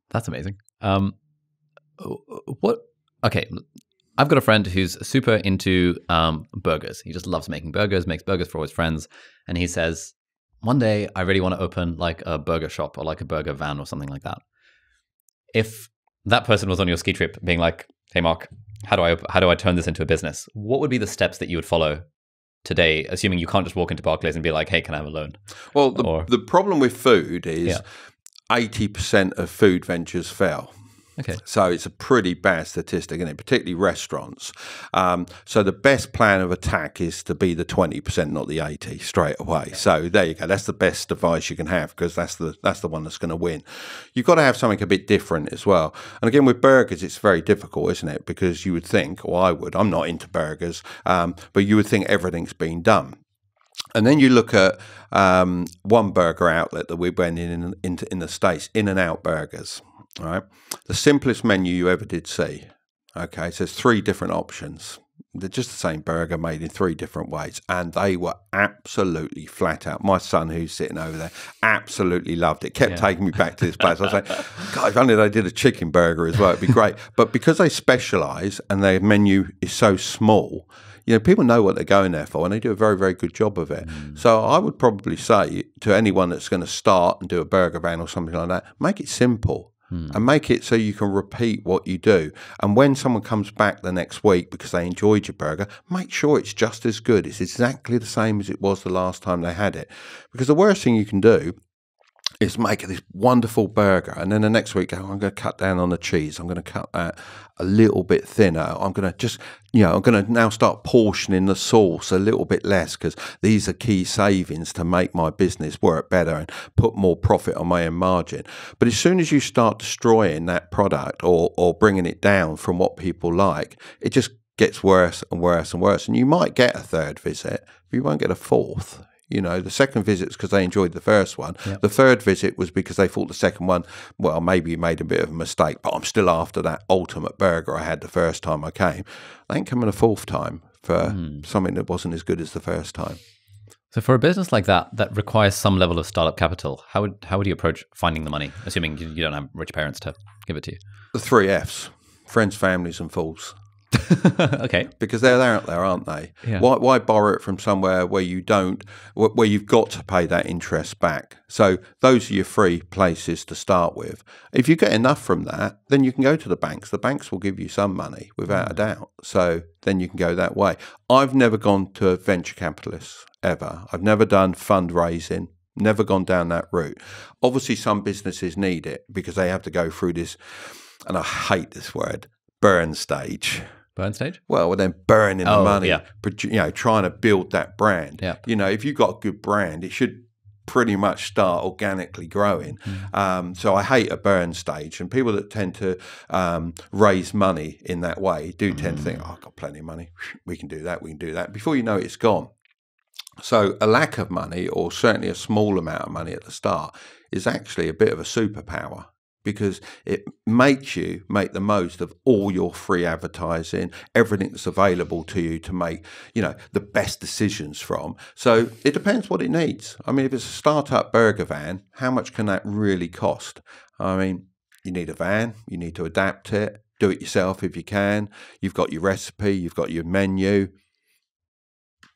That's amazing. Okay, I've got a friend who's super into burgers. He just loves making burgers, makes burgers for all his friends. And he says, one day I really want to open like a burger shop or like a burger van or something like that. If that person was on your ski trip being like, hey, Mark, how do I turn this into a business? What would be the steps that you would follow today, assuming you can't just walk into Barclays and be like, hey, can I have a loan? Well, the problem with food is 80% of food ventures fail. Okay. So it's a pretty bad statistic, isn't it? Particularly restaurants. So the best plan of attack is to be the 20%, not the 80 straight away. Okay. So there you go. That's the best device you can have, because that's the one that's going to win. You've got to have something a bit different as well. And again, with burgers, it's very difficult, isn't it? Because you would think, or I would, I'm not into burgers, but you would think everything's been done. And then you look at one burger outlet that we went in the States, In-N-Out Burgers. All right, the simplest menu you ever did see. Okay, so there's three different options. They're just the same burger made in three different ways, and they were absolutely flat out. My son, who's sitting over there, absolutely loved it. Kept taking me back to this place. I was like, God, if only they did a chicken burger as well, it'd be great. But because they specialise and their menu is so small, you know, people know what they're going there for, and they do a very, very good job of it. Mm. So I would probably say to anyone that's going to start and do a burger van or something like that, make it simple. And make it so you can repeat what you do. And when someone comes back the next week because they enjoyed your burger, make sure it's just as good. It's exactly the same as it was the last time they had it. Because the worst thing you can do is make this wonderful burger, and then the next week, oh, I'm going to cut down on the cheese. I'm going to cut that a little bit thinner. I'm going to just, you know, I'm going to now start portioning the sauce a little bit less, because these are key savings to make my business work better and put more profit on my own margin. But as soon as you start destroying that product or bringing it down from what people like, it just gets worse and worse and worse. And you might get a third visit, but you won't get a fourth. You know, the second visit's because they enjoyed the first one. Yep. The third visit was because they thought the second one, well, maybe you made a bit of a mistake, but I'm still after that ultimate burger I had the first time I came. I ain't coming a fourth time for something that wasn't as good as the first time. So for a business like that, that requires some level of startup capital, how would you approach finding the money, assuming you don't have rich parents to give it to you? The three Fs, friends, families, and fools. Okay, because they're out there, aren't they? Yeah. Why borrow it from somewhere where you don't, where you've got to pay that interest back? So those are your free places to start with. If you get enough from that, then you can go to the banks. The banks will give you some money without a doubt. So then you can go that way. I've never gone to venture capitalists ever. I've never done fundraising. Never gone down that route. Obviously, some businesses need it because they have to go through this, and I hate this word, burn stage. Burn stage? Well, then burning the money, you know, trying to build that brand. Yeah. You know, if you've got a good brand, it should pretty much start organically growing. So I hate a burn stage, and people that tend to raise money in that way do tend to think, oh, I've got plenty of money. We can do that. Before you know it, it's gone. So a lack of money, or certainly a small amount of money at the start, is actually a bit of a superpower, because it makes you make the most of all your free advertising, everything that's available to you to make, you know, the best decisions from. So it depends what it needs. I mean, if it's a startup burger van, how much can that really cost? I mean, you need a van, you need to adapt it, do it yourself if you can. You've got your recipe, you've got your menu.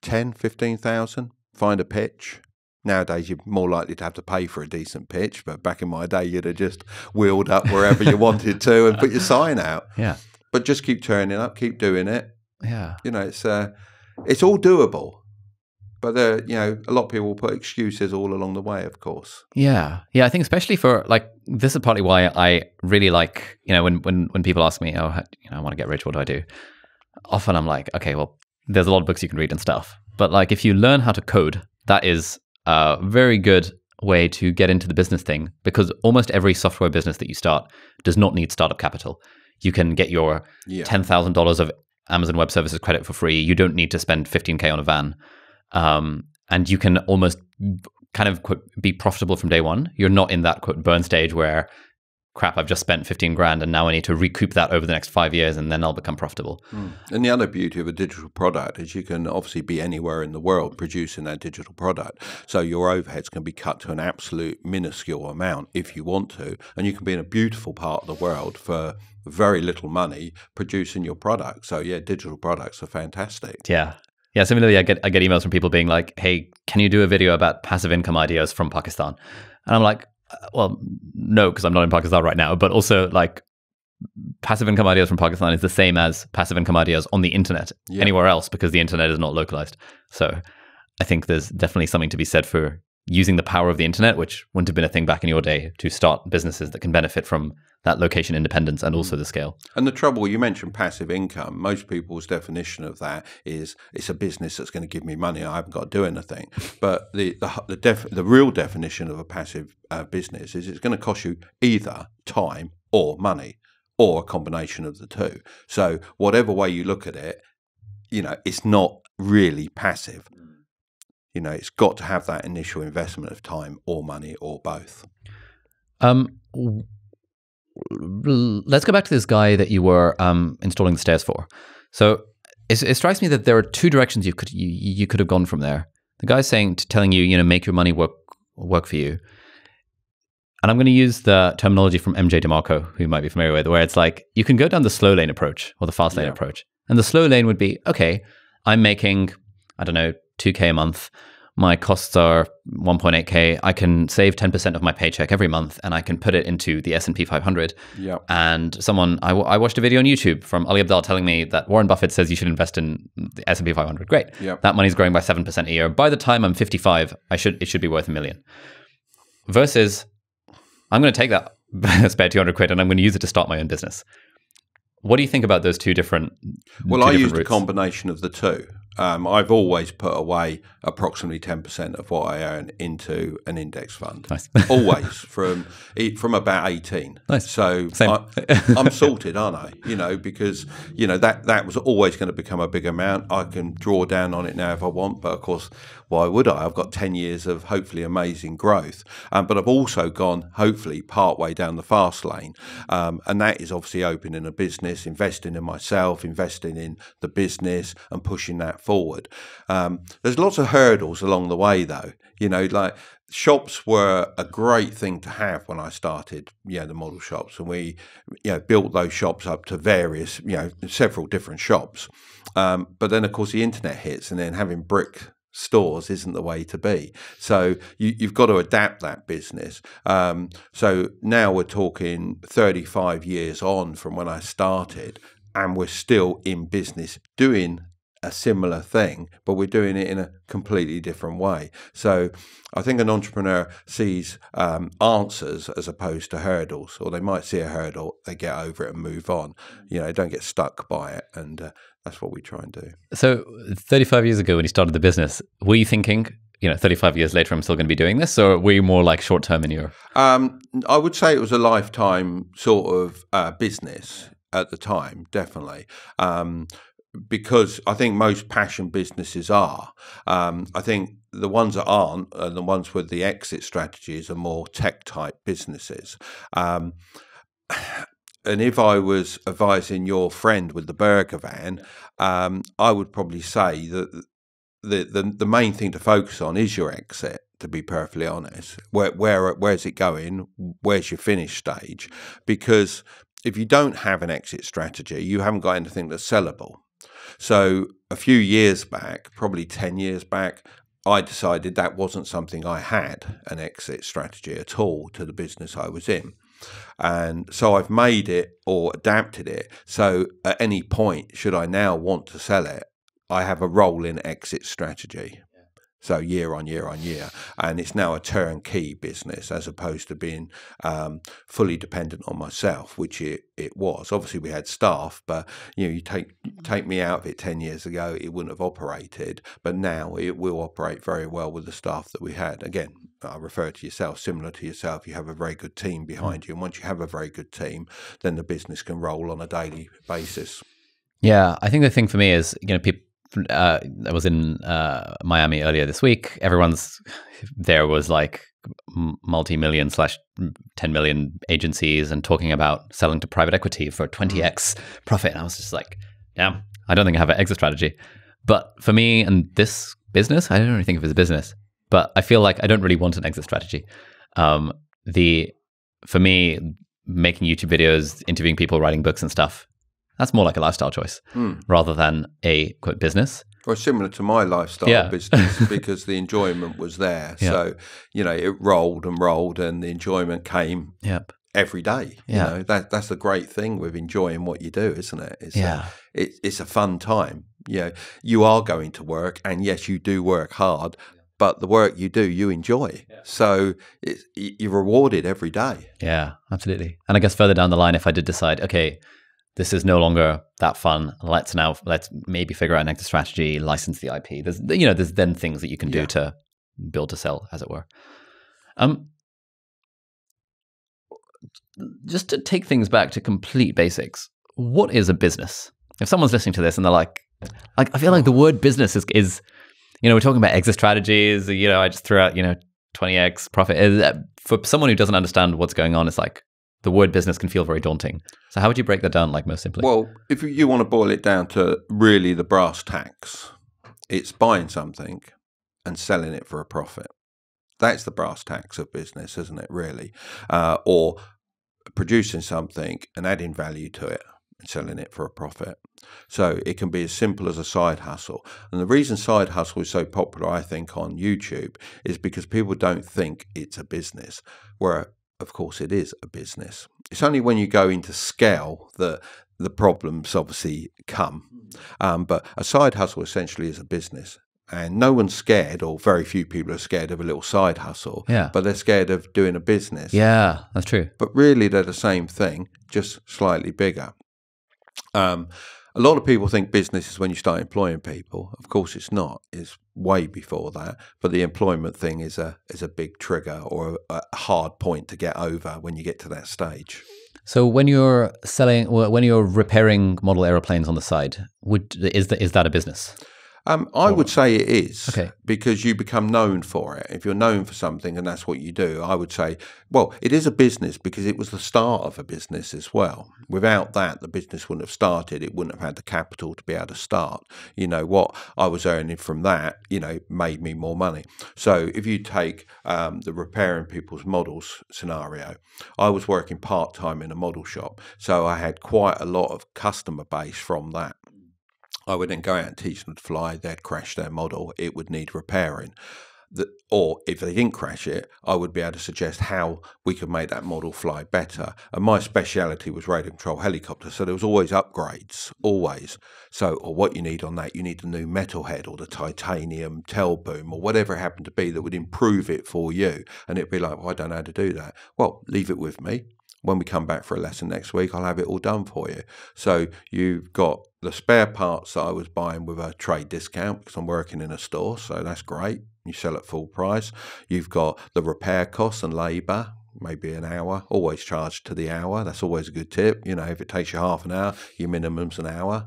10, 15,000, find a pitch. Nowadays, you're more likely to have to pay for a decent pitch, but back in my day, you'd have just wheeled up wherever you wanted to and put your sign out. Yeah. But just keep turning up, keep doing it. Yeah. You know, it's all doable, but there, you know, a lot of people will put excuses all along the way, of course. Yeah. Yeah. I think especially for like, this is partly why I really like, you know, when people ask me, oh, you know, I want to get rich, what do I do? Often I'm like, okay, well, there's a lot of books you can read and stuff, but like if you learn how to code, that is a very good way to get into the business thing, because almost every software business that you start does not need startup capital. You can get your $10,000 of Amazon Web Services credit for free. You don't need to spend 15K on a van. And you can almost kind of, quote, be profitable from day one. You're not in that, quote, burn stage where crap, I've just spent 15 grand and now I need to recoup that over the next 5 years and then I'll become profitable. Mm. And the other beauty of a digital product is you can obviously be anywhere in the world producing that digital product. So your overheads can be cut to an absolute minuscule amount if you want to. And you can be in a beautiful part of the world for very little money producing your product. So yeah, digital products are fantastic. Yeah. Yeah, similarly, I get emails from people being like, hey, can you do a video about passive income ideas from Pakistan? And I'm like, well, no, because I'm not in Pakistan right now, but also like passive income ideas from Pakistan is the same as passive income ideas on the internet anywhere else because the internet is not localized. So I think there's definitely something to be said for using the power of the internet, which wouldn't have been a thing back in your day, to start businesses that can benefit from that location independence and also the scale. And the trouble, you mentioned passive income. Most people's definition of that is it's a business that's going to give me money. I haven't got to do anything. But the real definition of a passive business is it's going to cost you either time or money or a combination of the two. So whatever way you look at it, you know, it's not really passive. You know, it's got to have that initial investment of time or money or both. Let's go back to this guy that you were installing the stairs for. So it strikes me that there are two directions you could have gone from there. The guy's telling you, you know, make your money work for you. And I'm going to use the terminology from MJ Demarco, who you might be familiar with, where it's like you can go down the slow lane approach or the fast lane approach. And the slow lane would be, okay, I'm making, I don't know, 2K a month. My costs are 1.8K. I can save 10% of my paycheck every monmonth and I can put it into the S&P 500. Yeah. And someone, I watched a video on YouTube from Ali Abdaal telling me that Warren Buffett says you should invest in the S&P 500. Great. Yep. That money's growing by 7% a year. By the time I'm 55, it should be worth $1 million. Versus, I'm going to take that spare 200 quid and I'm going to use it to start my own business. What do you think about those two different routes? I used a combination of the two. I've always put away approximately 10% of what I earn into an index fund. Nice. Always from about 18. Nice. So I'm sorted, aren't I? You know, because you know that was always going to become a big amount. I can draw down on it now if I want, but of course, why would I? I've got 10 years of hopefully amazing growth, but I've also gone hopefully part way down the fast lane, and that is obviously opening a business, investing in myself, investing in the business, and pushing that forward. There's lots of hurdles along the way though, you know, like shops were a great thing to have when I started, you know, the model shops, and we, you know, built those shops up to various, you know, several different shops, but then of course the internet hits, and then having brick stores isn't the way to be. So you've got to adapt that business. So now we're talking 35 years on from when I started, and we're still in business doing a similar thing, but we're doing it in a completely different way. So I think an entrepreneur sees answers as opposed to hurdles, or they might see a hurdle, they get over it and move on. You know, don't get stuck by it, and that's what we try and do. So 35 years ago when you started the business, were you thinking, you know, 35 years later I'm still going to be doing this, or were you more like short-term in your... I would say it was a lifetime sort of business at the time, definitely. Because I think most passion businesses are. I think the ones that aren't, and the ones with the exit strategies, are more tech type businesses. And if I was advising your friend with the burger van, I would probably say that the main thing to focus on is your exit, to be perfectly honest. Where's it going? Where's your finish stage? Because if you don't have an exit strategy, you haven't got anything that's sellable. So a few years back, probably 10 years back, I decided that wasn't something I had, an exit strategy at all, to the business I was in. And so I've made it or adapted it. So at any point, should I now want to sell it, I have a role in exit strategy. So year on year on year. And it's now a turnkey business as opposed to being fully dependent on myself, which it was. Obviously, we had staff, but you know, you take me out of it 10 years ago, it wouldn't have operated. But now it will operate very well with the staff that we had. Again, I refer to yourself, similar to yourself, you have a very good team behind you. And once you have a very good team, then the business can roll on a daily basis. Yeah, I think the thing for me is, you know, people, I was in Miami earlier this week. Everyone's there was like multi-million slash 10 million agencies and talking about selling to private equity for 20x profit. And I was just like, damn, I don't think I have an exit strategy. But for me and this business, I don't really think of it as a business, but I feel like I don't really want an exit strategy. For me, making YouTube videos, interviewing people, writing books and stuff, that's more like a lifestyle choice rather than a quote business. Well, similar to my lifestyle business, because the enjoyment was there. Yeah. So, you know, it rolled and the enjoyment came every day. Yeah. You know, that's the great thing with enjoying what you do, isn't it? It's it's a fun time. Yeah. You are going to work and yes, you do work hard, but the work you do, you enjoy. Yeah. So you're rewarded every day. Yeah, absolutely. And I guess further down the line, if I did decide, okay, this is no longer that fun, let's maybe figure out an exit strategy, license the IP. There's then things that you can do to build to sell, as it were. Just to take things back to complete basics, what is a business? If someone's listening to this and they're like I feel like the word business is, you know, we're talking about exit strategies, you know, I just threw out, you know, 20x profit. For someone who doesn't understand what's going on, it's like, the word business can feel very daunting. So how would you break that down, like, most simply? Well, if you want to boil it down to really the brass tacks, it's buying something and selling it for a profit. That's the brass tacks of business, isn't it, really? Or producing something and adding value to it and selling it for a profit. So it can be as simple as a side hustle. And the reason side hustle is so popular, I think, on YouTube is because people don't think it's a business, where of course it is a business. It's only when you go into scale that the problems obviously come. But a side hustle essentially is a business. And no one's scared, or very few people are scared of a little side hustle. Yeah. But they're scared of doing a business. Yeah, that's true. But really they're the same thing, just slightly bigger. A lot of people think business is when you start employing people. Of course, it's not. It's way before that. But the employment thing is a big trigger or a hard point to get over when you get to that stage. So when you're selling, or when you're repairing model aeroplanes on the side, is that a business? I would say it is, because you become known for it. If you're known for something and that's what you do, I would say, well, it is a business because it was the start of a business as well. Without that, the business wouldn't have started. It wouldn't have had the capital to be able to start. You know, what I was earning from that, you know, made me more money. So if you take the repairing people's models scenario, I was working part-time in a model shop. So I had quite a lot of customer base from that. I would then go out and teach them to fly. They'd crash their model. It would need repairing. Or if they didn't crash it, I would be able to suggest how we could make that model fly better. And my speciality was radio control helicopter. So there was always upgrades, always. So, or what you need on that, you need the new metal head or the titanium tail boom or whatever it happened to be that would improve it for you. And it'd be like, well, I don't know how to do that. Well, leave it with me. When we come back for a lesson next week, I'll have it all done for you. So you've got the spare parts that I was buying with a trade discount because I'm working in a store, so that's great. You sell at full price. You've got the repair costs and labour, maybe an hour, always charged to the hour. That's always a good tip. You know, if it takes you half an hour, your minimum's an hour.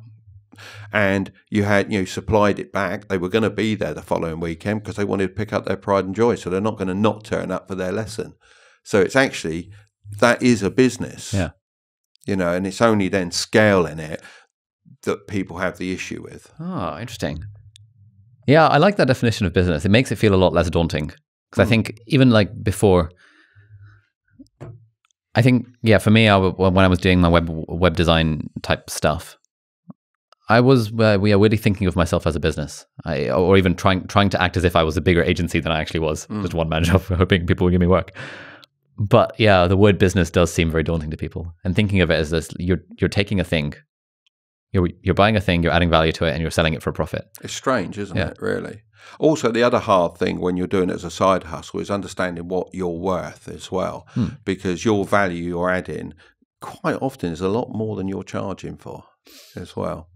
And you supplied it back. They were going to be there the following weekend because they wanted to pick up their pride and joy, so they're not going to not turn up for their lesson. So it's actually... that is a business, you know, and it's only then scaling it that people have the issue with. Oh, interesting. Yeah, I like that definition of business. It makes it feel a lot less daunting because I think even like before, I think, yeah, for me, when I was doing my web design type stuff, I was really thinking of myself as a business, or even trying to act as if I was a bigger agency than I actually was, just one man job, hoping people would give me work. But yeah, the word business does seem very daunting to people. And thinking of it as this, you're taking a thing, you're buying a thing, you're adding value to it, and you're selling it for a profit. It's strange, isn't it, really? Also, the other hard thing when you're doing it as a side hustle is understanding what you're worth as well, because your value you're adding quite often is a lot more than you're charging for as well.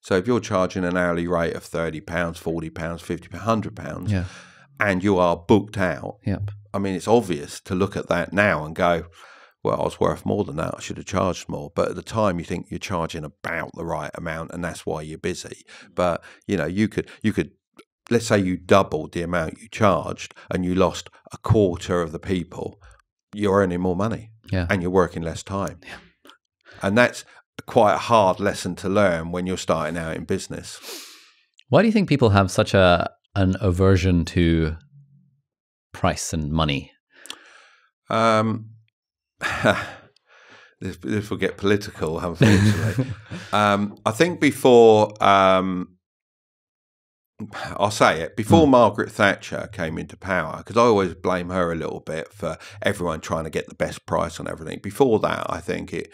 So if you're charging an hourly rate of £30, £40, £50, £100, and you are booked out, I mean, it's obvious to look at that now and go, well, I was worth more than that. I should have charged more. But at the time, you think you're charging about the right amount, and that's why you're busy. But, you know, you could let's say you doubled the amount you charged and you lost a quarter of the people, you're earning more money and you're working less time. Yeah. And that's quite a hard lesson to learn when you're starting out in business. Why do you think people have such an aversion to price and money? This will get political, unfortunately. I think before, I'll say it, before Margaret Thatcher came into power, because I always blame her a little bit for everyone trying to get the best price on everything. Before that, I think I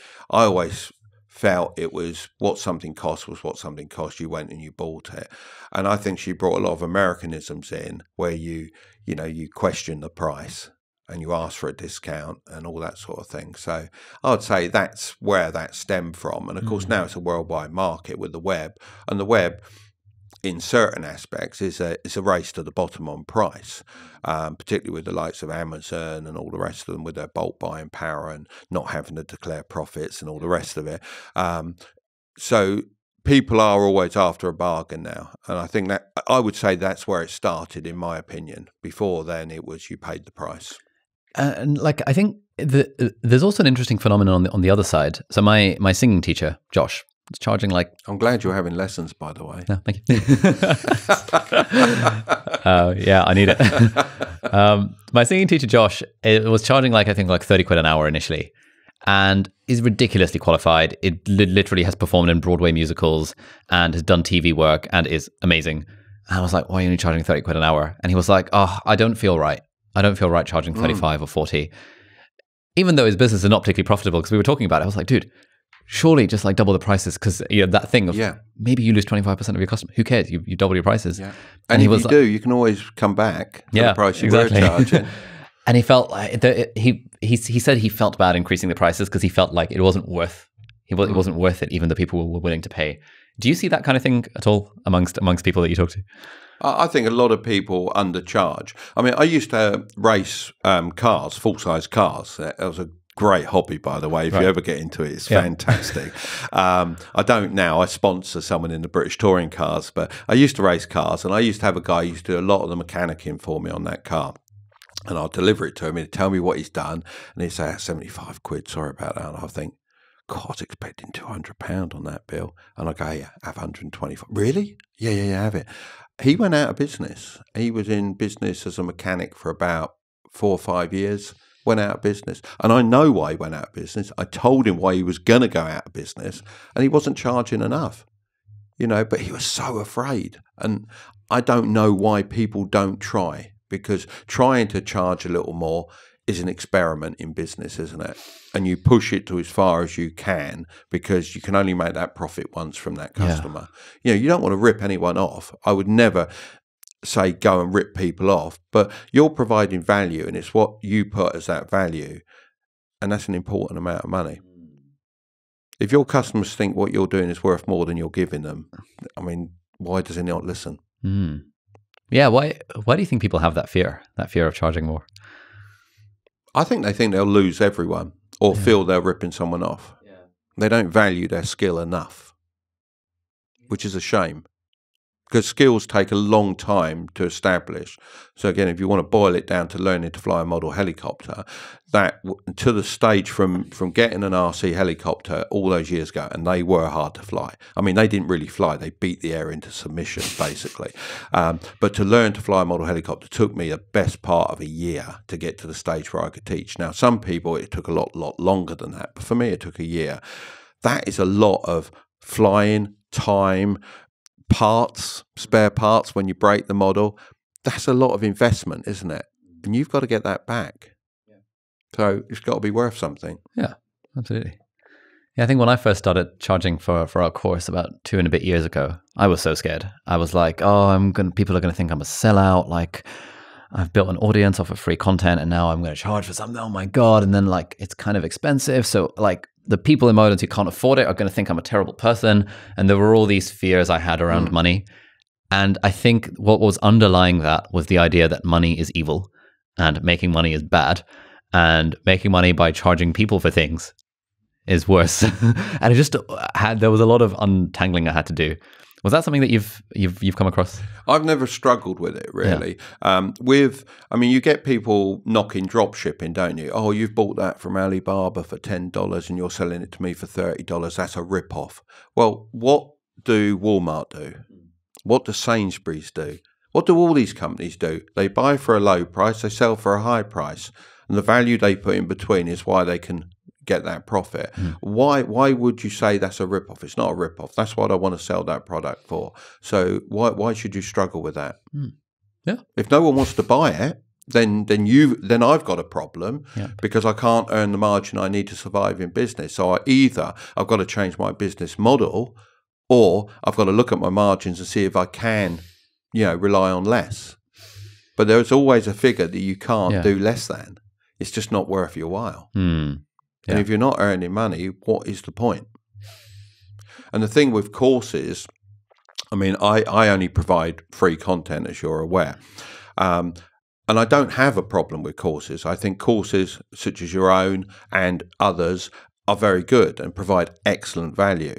always felt it was what something cost was what something cost. You went and you bought it. And I think she brought a lot of Americanisms in where you question the price and you ask for a discount and all that sort of thing. So I'd say that's where that stemmed from. And of course, now it's a worldwide market with the web. And the web, in certain aspects, is a race to the bottom on price, particularly with the likes of Amazon and all the rest of them with their bulk buying power and not having to declare profits and all the rest of it. So people are always after a bargain now. And I think that, I would say that's where it started, in my opinion. Before then, it was you paid the price. And I think there's also an interesting phenomenon on the other side. So my singing teacher, Josh, was charging I'm glad you're having lessons, by the way. No, thank you. Yeah, I need it. My singing teacher, Josh, was charging I think 30 quid an hour initially, and is ridiculously qualified. It literally has performed in Broadway musicals and has done TV work and is amazing. And I was like, why are you only charging 30 quid an hour? And he was like, oh, I don't feel right. I don't feel right charging 35 or 40, even though his business is not particularly profitable, because we were talking about it. I was like, dude, surely just double the prices, because that thing of maybe you lose 25% of your customer. Who cares? You double your prices. Yeah. And if you do, you can always come back for the price you were charging. And he felt like he said he felt bad increasing the prices because he felt like it wasn't worth it wasn't worth it, even though people were willing to pay. Do you see that kind of thing at all amongst people that you talk to? I think a lot of people undercharge. I mean, I used to race cars, full-size cars. That was a great hobby, by the way. If you ever get into it, it's fantastic. I don't now. I sponsor someone in the British touring cars, but I used to race cars, and I used to have a guy who used to do a lot of the mechanicking for me on that car. And I'll deliver it to him, and he'd tell me what he's done, and he'd say, 75 quid, sorry about that. And I'll think, God, I was expecting £200 on that bill. And I go, yeah, have 125. Really? Yeah, yeah, yeah, have it. He went out of business. He was in business as a mechanic for about 4 or 5 years, went out of business. And I know why he went out of business. I told him why he was going to go out of business, and he wasn't charging enough, but he was so afraid. And I don't know why people don't try, because trying to charge a little more is an experiment in business, isn't it? And you push it to as far as you can, because you can only make that profit once from that customer. Yeah. You don't want to rip anyone off. I would never say go and rip people off, but you're providing value, and it's what you put as that value, and that's an important amount of money. If your customers think what you're doing is worth more than you're giving them, I mean, why does he not listen? Mm. Yeah, why do you think people have that fear of charging more? I think they think they'll lose everyone, or feel they're ripping someone off. Yeah. They don't value their skill enough, which is a shame, because skills take a long time to establish. So again, if you want to boil it down to learning to fly a model helicopter, that to the stage from getting an RC helicopter all those years ago, and they were hard to fly. I mean, they didn't really fly. They beat the air into submission, basically. But to learn to fly a model helicopter took me the best part of a year to get to the stage where I could teach. Now, some people, it took a lot longer than that. But for me, it took a year. That is a lot of flying, time, spare parts when you break the model. That's a lot of investment, isn't it? And you've got to get that back. Yeah. So it's got to be worth something. Yeah, absolutely. Yeah, I think when I first started charging for our course about 2 and a bit years ago, I was so scared. I was like, oh, people are going to think I'm a sellout. I've built an audience off of free content, and now I'm going to charge for something. Oh my God. And then it's kind of expensive. So the people in my audience who can't afford it are going to think I'm a terrible person. And there were all these fears I had around money. And I think what was underlying that was the idea that money is evil and making money is bad, and making money by charging people for things is worse. And there was a lot of untangling I had to do, Was that something that you've come across? I've never struggled with it really. Yeah. I mean, you get people knocking drop shipping, don't you? Oh, you've bought that from Alibaba for $10 and you're selling it to me for $30. That's a rip off. Well, what do Walmart do? What does Sainsbury's do? What do all these companies do? They buy for a low price, they sell for a high price, and the value they put in between is why they can get that profit. Mm. Why would you say that's a rip-off? It's not a rip-off. That's what I want to sell that product for. So why should you struggle with that? Mm. Yeah. If no one wants to buy it, then I've got a problem, yep, because I can't earn the margin I need to survive in business. So I've got to change my business model, or I've got to look at my margins and see if I can, you know, rely on less. But there's always a figure that you can't, yeah, do less than. It's just not worth your while. Mm. Yeah. And if you're not earning money, what is the point? And the thing with courses, I mean, I only provide free content, as you're aware. And I don't have a problem with courses. I think courses such as your own and others are very good and provide excellent value.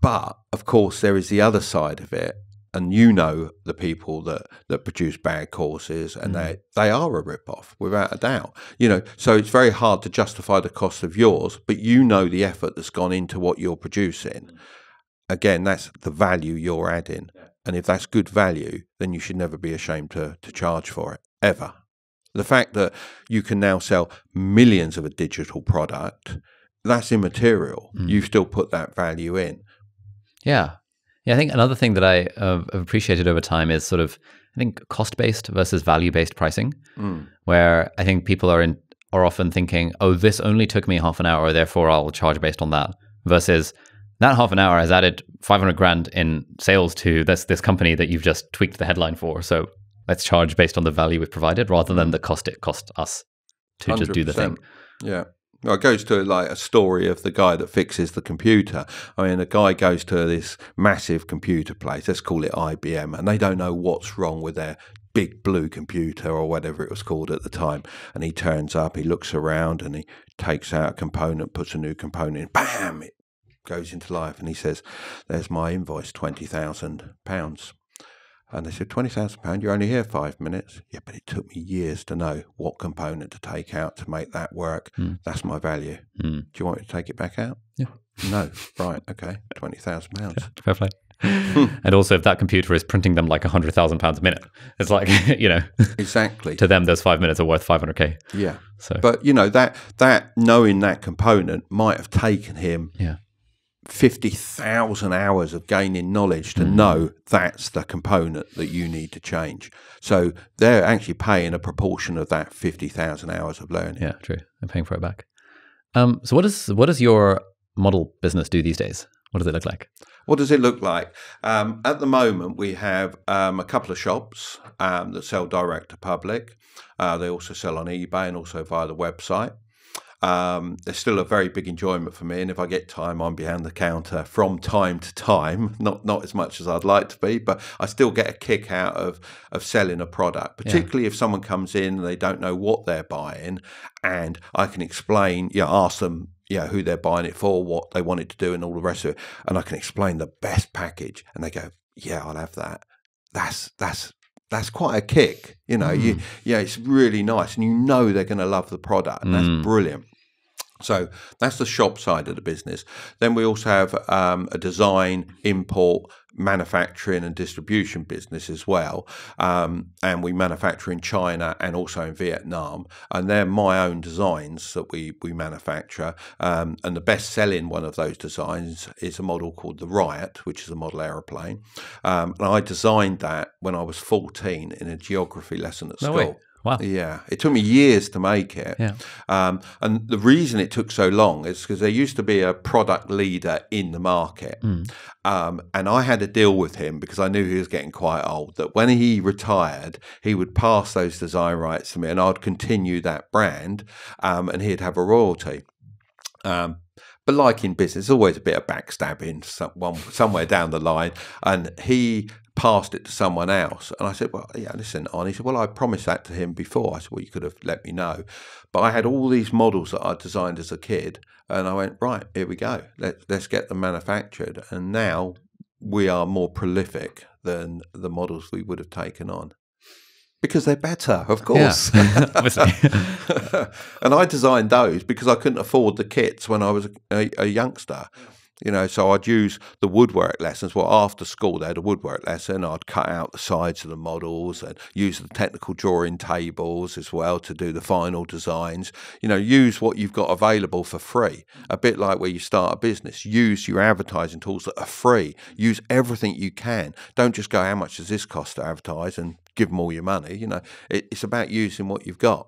But, of course, there is the other side of it. And you know the people that produce bad courses, and they are a rip-off, without a doubt. You know, so it's very hard to justify the cost of yours, but you know the effort that's gone into what you're producing. Again, that's the value you're adding. And if that's good value, then you should never be ashamed to charge for it, ever. The fact that you can now sell millions of a digital product, that's immaterial. Mm. You've still put that value in. Yeah. Yeah, I think another thing that I have appreciated over time is sort of, I think, cost-based versus value-based pricing, where I think people are often thinking, oh, this only took me half an hour, therefore I'll charge based on that, versus that half an hour has added 500 grand in sales to this company that you've just tweaked the headline for. So let's charge based on the value we've provided rather than the cost it cost us to 100%. Just do the thing. Yeah. Well, it goes to like a story of the guy that fixes the computer. I mean, a guy goes to this massive computer place, let's call it IBM, and they don't know what's wrong with their big blue computer or whatever it was called at the time. And he turns up, he looks around, and he takes out a component, puts a new component in, bam, it goes into life. And he says, there's my invoice, £20,000. And they said, £20,000, you're only here 5 minutes. Yeah, but it took me years to know what component to take out to make that work. Mm. That's my value. Mm. Do you want me to take it back out? Yeah. No. Right, okay, £20,000. Fair play. And also, if that computer is printing them like £100,000 a minute, it's like, you know. Exactly. To them, those 5 minutes are worth 500K. Yeah. So. But, you know, that knowing that component might have taken him, yeah, 50,000 hours of gaining knowledge to know that's the component that you need to change. So they're actually paying a proportion of that 50,000 hours of learning. Yeah, true. They're paying for it back. So what does your model business do these days? What does it look like? What does it look like? At the moment, we have a couple of shops that sell direct to public. They also sell on eBay and also via the website. There's still a very big enjoyment for me, and if I get time, I'm behind the counter from time to time, not as much as I'd like to be, but I still get a kick out of selling a product, particularly, yeah, if someone comes in and they don't know what they're buying, and I can explain, you know, ask them, you know, who they're buying it for, what they want it to do, and all the rest of it, and I can explain the best package, and they go, yeah, I'll have that. That's quite a kick, you know. Yeah, it's really nice, and you know they're going to love the product, and that's brilliant. So that's the shop side of the business. Then we also have a design, import, manufacturing and distribution business as well. And we manufacture in China and also in Vietnam. And they're my own designs that we manufacture. And the best-selling one of those designs is a model called the Riot, which is a model aeroplane. And I designed that when I was 14 in a geography lesson at school. Way. Wow. Yeah, it took me years to make it. Yeah. And the reason it took so long is because there used to be a product leader in the market. And I had a deal with him because I knew he was getting quite old, that when he retired, he would pass those design rights to me and I'd continue that brand, and he'd have a royalty. But like in business, there's always a bit of backstabbing somewhere down the line, and he passed it to someone else. And I said, well, yeah, listen, and he said, well, I promised that to him before. I said, well, you could have let me know. But I had all these models that I designed as a kid, and I went, right, here we go. Let's get them manufactured. And now we are more prolific than the models we would have taken on. Because they're better, of course. Yeah, obviously. And I designed those because I couldn't afford the kits when I was a youngster. You know, so I'd use the woodwork lessons. Well, after school, they had a woodwork lesson. I'd cut out the sides of the models and use the technical drawing tables as well to do the final designs. You know, use what you've got available for free. A bit like where you start a business. Use your advertising tools that are free. Use everything you can. Don't just go, how much does this cost to advertise, and give them all your money. You know, it's about using what you've got.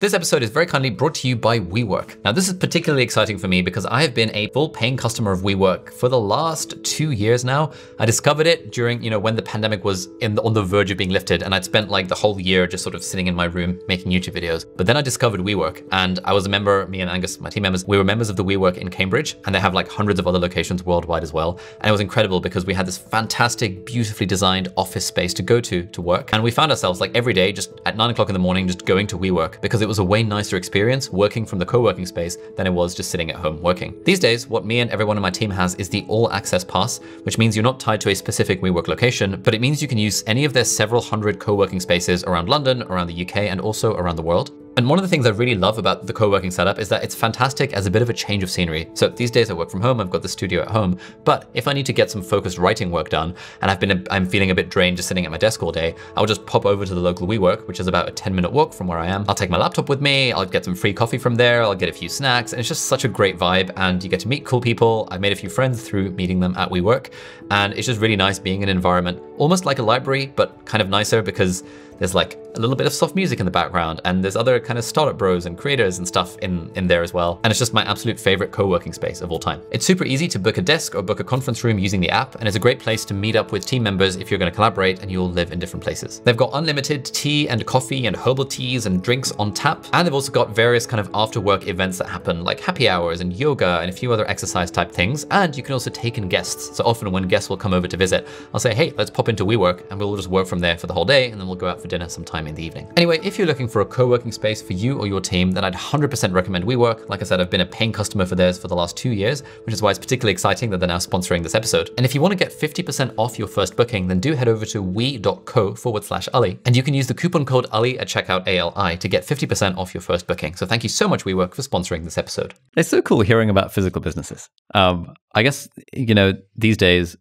This episode is very kindly brought to you by WeWork. Now, this is particularly exciting for me because I have been a full paying customer of WeWork for the last 2 years now. I discovered it during, you know, when the pandemic was on the verge of being lifted, and I'd spent like the whole year just sort of sitting in my room making YouTube videos. But then I discovered WeWork, and I was a member, me and Angus, my team members, we were members of the WeWork in Cambridge, and they have like hundreds of other locations worldwide as well. And it was incredible because we had this fantastic, beautifully designed office space to go to work. And we found ourselves like every day, just at 9 o'clock in the morning, just going to WeWork because it was a way nicer experience working from the co-working space than it was just sitting at home working. These days, what me and everyone on my team has is the all access pass, which means you're not tied to a specific WeWork location, but it means you can use any of their several hundred co-working spaces around London, around the UK, and also around the world. And one of the things I really love about the co-working setup is that it's fantastic as a bit of a change of scenery. So these days I work from home, I've got the studio at home, but if I need to get some focused writing work done and I'm feeling a bit drained just sitting at my desk all day, I'll just pop over to the local WeWork, which is about a 10-minute walk from where I am. I'll take my laptop with me, I'll get some free coffee from there, I'll get a few snacks, and it's just such a great vibe and you get to meet cool people. I've made a few friends through meeting them at WeWork, and it's just really nice being in an environment almost like a library, but kind of nicer because there's like a little bit of soft music in the background, and there's other kind of startup bros and creators and stuff in there as well. And it's just my absolute favorite co-working space of all time. It's super easy to book a desk or book a conference room using the app, and it's a great place to meet up with team members if you're going to collaborate and you'll live in different places. They've got unlimited tea and coffee and herbal teas and drinks on tap, and they've also got various kind of after work events that happen, like happy hours and yoga and a few other exercise type things. And you can also take in guests. So often when guests will come over to visit, I'll say, hey, let's pop into WeWork and we'll just work from there for the whole day, and then we'll go out for dinner sometime in the evening. Anyway, if you're looking for a co-working space for you or your team, then I'd 100% recommend WeWork. Like I said, I've been a paying customer for theirs for the last 2 years, which is why it's particularly exciting that they're now sponsoring this episode. And if you want to get 50% off your first booking, then do head over to we.co/Ali, and you can use the coupon code Ali at checkout, ALI, to get 50% off your first booking. So thank you so much, WeWork, for sponsoring this episode. It's so cool hearing about physical businesses. I guess, you know, these days,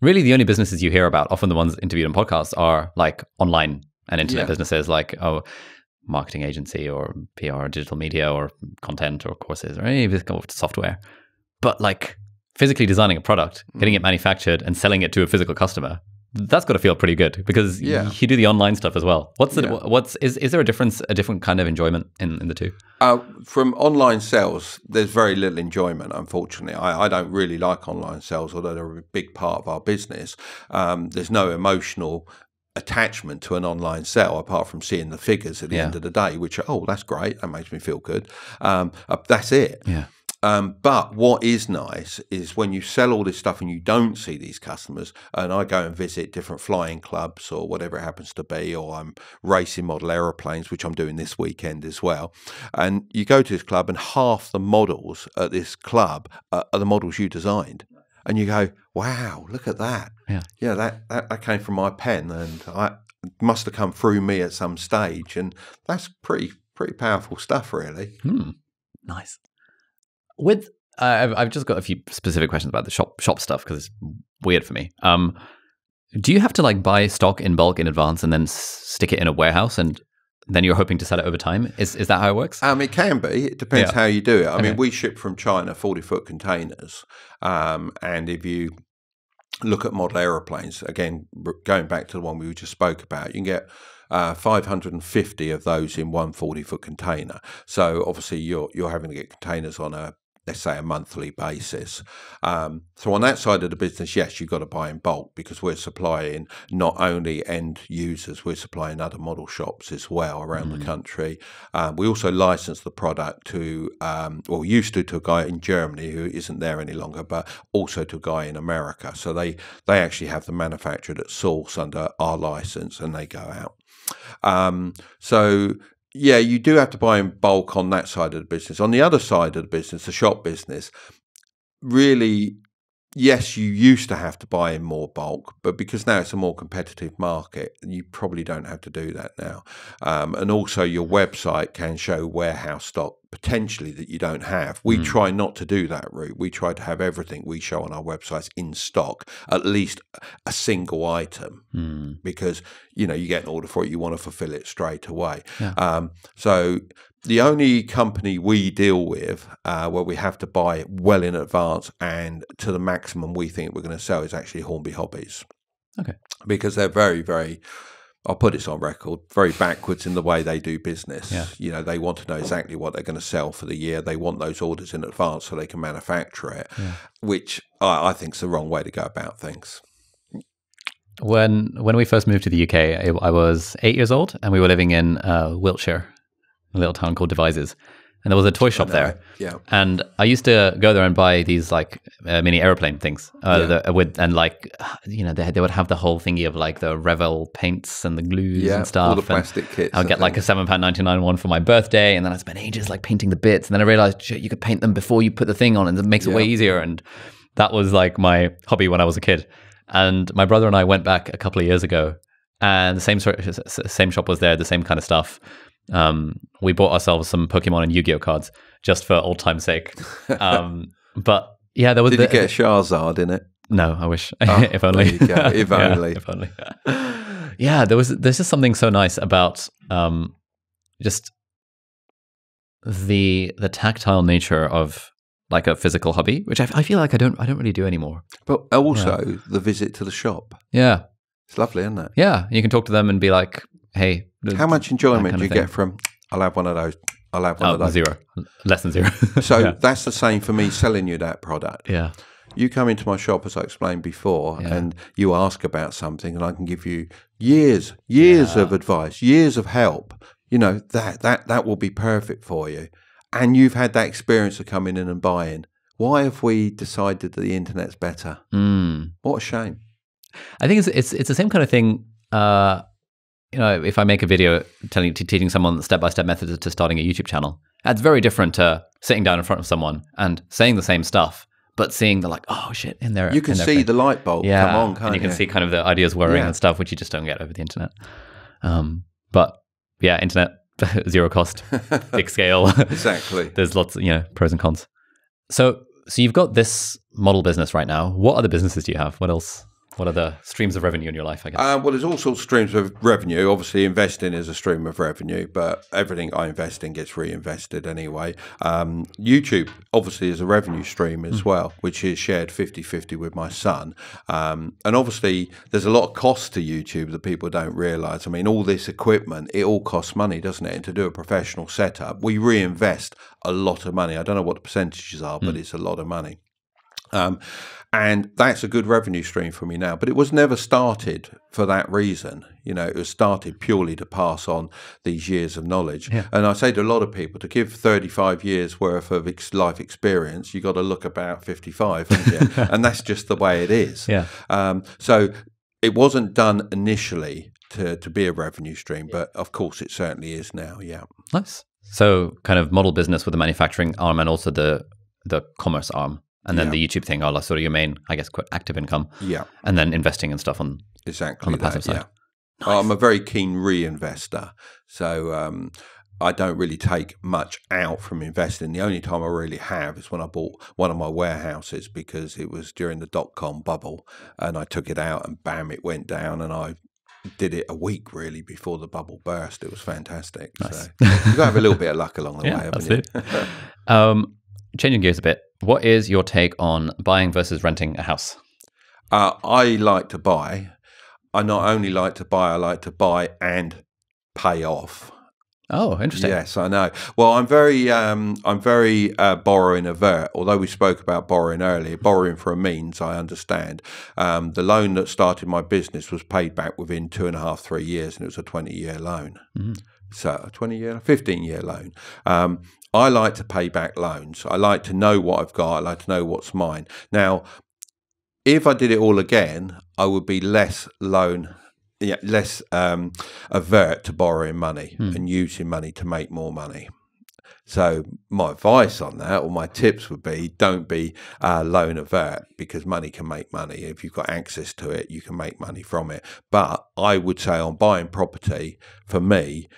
really the only businesses you hear about, often the ones interviewed on podcasts, are like online and internet businesses, like marketing agency or PR or digital media or content or courses or any of this kind of software. But like physically designing a product, getting it manufactured and selling it to a physical customer, that's got to feel pretty good, because you do the online stuff as well. What's the is there a difference, a different kind of enjoyment in the two? From online sales, there's very little enjoyment, unfortunately. I don't really like online sales, although they're a big part of our business. There's no emotional attachment to an online sale apart from seeing the figures at the end of the day, which are, oh, that's great, that makes me feel good. That's it. Yeah. But what is nice is when you sell all this stuff and you don't see these customers, and I go and visit different flying clubs or whatever it happens to be, or I'm racing model aeroplanes, which I'm doing this weekend as well. And you go to this club and half the models at this club are the models you designed. And you go, wow, look at that. Yeah, that came from my pen, and it must have come through me at some stage. And that's pretty powerful stuff, really. Nice. With I've just got a few specific questions about the shop stuff because it's weird for me. Do you have to like buy stock in bulk in advance and then stick it in a warehouse, and then you're hoping to sell it over time? Is that how it works? It can be. It depends how you do it. I mean, we ship from China 40-foot containers, and if you look at model aeroplanes, again, going back to the one we just spoke about, you can get 550 of those in one 40-foot container. So obviously you're having to get containers on a, let's say, a monthly basis. So on that side of the business, yes, you've got to buy in bulk because we're supplying not only end users, we're supplying other model shops as well around the country. We also license the product to, well, used to a guy in Germany who isn't there any longer, but also to a guy in America. So they actually have the manufactured at source under our license, and they go out. So yeah, you do have to buy in bulk on that side of the business. On the other side of the business, the shop business, really yes, you used to have to buy in more bulk, but because now it's a more competitive market, you probably don't have to do that now. And also your website can show warehouse stock potentially that you don't have. We try not to do that route. We try to have everything we show on our websites in stock, at least a single item, because, you know, you get an order for it, you want to fulfill it straight away. Yeah. So the only company we deal with where we have to buy well in advance and to the maximum we think we're going to sell is actually Hornby Hobbies. Okay. Because they're very, very, I'll put this on record, very backwards in the way they do business. Yeah. You know, they want to know exactly what they're going to sell for the year. They want those orders in advance so they can manufacture it, which I think is the wrong way to go about things. When we first moved to the UK, I was 8 years old and we were living in Wiltshire, a little town called Devizes. And there was a toy shop there. Yeah. And I used to go there and buy these like mini airplane things. And like, you know, they would have the whole thingy of like the Revell paints and the glues and stuff. All the plastic kits. I'd get like a £7.99 one for my birthday. And then I spent ages like painting the bits. And then I realized, shit, you could paint them before you put the thing on and it makes it way easier. And that was like my hobby when I was a kid. And my brother and I went back a couple of years ago and the same shop was there, the same kind of stuff. We bought ourselves some Pokemon and Yu-Gi-Oh cards just for old time's sake. But yeah, there was. Did you get a Charizard in it? No, I wish. Oh, if only. If only. If only. Yeah, there's just something so nice about just the tactile nature of like a physical hobby, which I feel like I don't really do anymore. But also the visit to the shop. Yeah, it's lovely, isn't it? Yeah, you can talk to them and be like, hey. How much enjoyment do you get from, I'll have one of those, I'll have one of those? Zero. Less than zero. So that's the same for me selling you that product. Yeah. You come into my shop, as I explained before, and you ask about something, and I can give you years of advice, years of help. You know, that will be perfect for you. And you've had that experience of coming in and buying. Why have we decided that the internet's better? What a shame. I think it's the same kind of thing. You know, if I make a video teaching someone the step-by-step method to starting a YouTube channel, that's very different to sitting down in front of someone and saying the same stuff, but seeing the like, oh shit, in there. You can see the light bulb come on, can't you? And you can see kind of the ideas worrying and stuff, which you just don't get over the internet. But yeah, internet, zero cost, big scale. Exactly. There's lots of, you know, pros and cons. So you've got this model business right now. What other businesses do you have? What else? What are the streams of revenue in your life, I guess? Well, there's all sorts of streams of revenue. Obviously, investing is a stream of revenue, but everything I invest in gets reinvested anyway. YouTube, obviously, is a revenue stream as well, which is shared 50-50 with my son. And obviously, there's a lot of cost to YouTube that people don't realise. I mean, all this equipment, it all costs money, doesn't it? And to do a professional setup, we reinvest a lot of money. I don't know what the percentages are, but it's a lot of money. And that's a good revenue stream for me now, but it was never started for that reason. You know, it was started purely to pass on these years of knowledge. Yeah. And I say to a lot of people, to give 35 years worth of life experience, you got to look about 55, haven't you? And that's just the way it is. Yeah. So it wasn't done initially to be a revenue stream, but of course it certainly is now. Yeah. Nice. So kind of model business with the manufacturing arm and also the commerce arm. And then the YouTube thing are sort of your main, I guess, quite active income. Yeah. And then investing and stuff on, on the passive side. Yeah. Nice. I'm a very keen reinvestor. So I don't really take much out from investing. The only time I really have is when I bought one of my warehouses because it was during the dot-com bubble and I took it out and bam, it went down and I did it a week really before the bubble burst. It was fantastic. Nice. So you've got to have a little bit of luck along the way, haven't you? Changing gears a bit. What is your take on buying versus renting a house? I like to buy. I not only like to buy, I like to buy and pay off. Oh, interesting. Yes, I know. Well, I'm very borrowing avert. Although we spoke about borrowing earlier, borrowing for a means, I understand. The loan that started my business was paid back within 2.5–3 years, and it was a 20-year loan. So a 15-year loan. I like to pay back loans. I like to know what I've got. I like to know what's mine. Now, if I did it all again, I would be less less avert to borrowing money and using money to make more money. So my advice on that, or my tips would be, don't be loan avert, because money can make money. If you've got access to it, you can make money from it. But I would say on buying property, for me,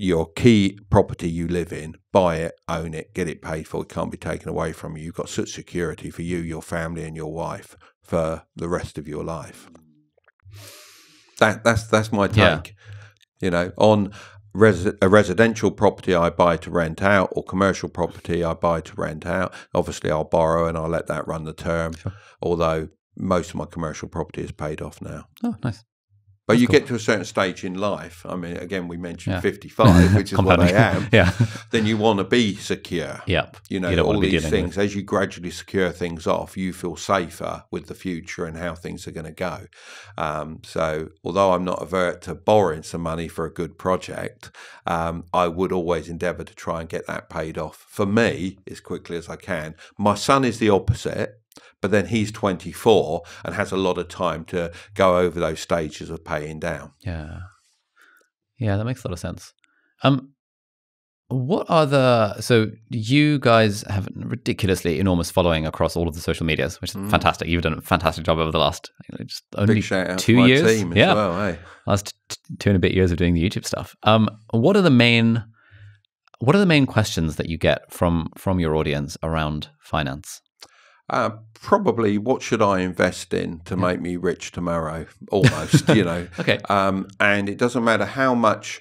your key property you live in, buy it, own it, get it paid for. It can't be taken away from you. You've got such security for you, your family and your wife for the rest of your life. That's my take, you know, on a residential property I buy to rent out, or commercial property I buy to rent out. Obviously, I'll borrow and I'll let that run the term, although most of my commercial property is paid off now. Oh, nice. But that's get to a certain stage in life. I mean, again, we mentioned 55, which is what I am. Then you want to be secure. You know, all these things, as you gradually secure things off, you feel safer with the future and how things are going to go. So although I'm not averse to borrowing some money for a good project, I would always endeavour to try and get that paid off for me as quickly as I can. My son is the opposite. But then he's 24 and has a lot of time to go over those stages of paying down. Yeah, that makes a lot of sense. What are the, so you guys have a ridiculously enormous following across all of the social medias, which is fantastic. You've done a fantastic job over the last just only 2 years. Big shout out to my team as well, eh? Last 2.5 years of doing the YouTube stuff. What are the main questions that you get from your audience around finance? Probably, what should I invest in to make me rich tomorrow? Almost, you know. And it doesn't matter how much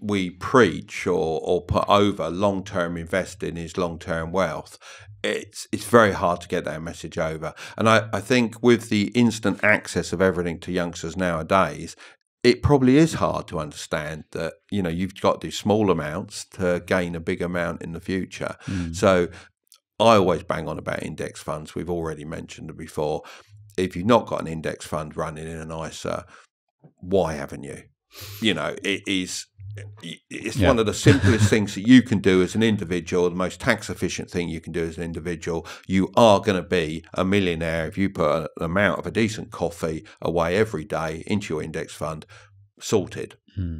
we preach or put over long-term investing is long-term wealth. It's very hard to get that message over. And I think with the instant access of everything to youngsters nowadays, it probably is hard to understand that, you know, you've got to do small amounts to gain a big amount in the future. So I always bang on about index funds. We've already mentioned it before. If you've not got an index fund running in an ISA, why haven't you? You know, it's one of the simplest things that you can do as an individual, the most tax efficient thing you can do as an individual. You are going to be a millionaire if you put an amount of a decent coffee away every day into your index fund, sorted. You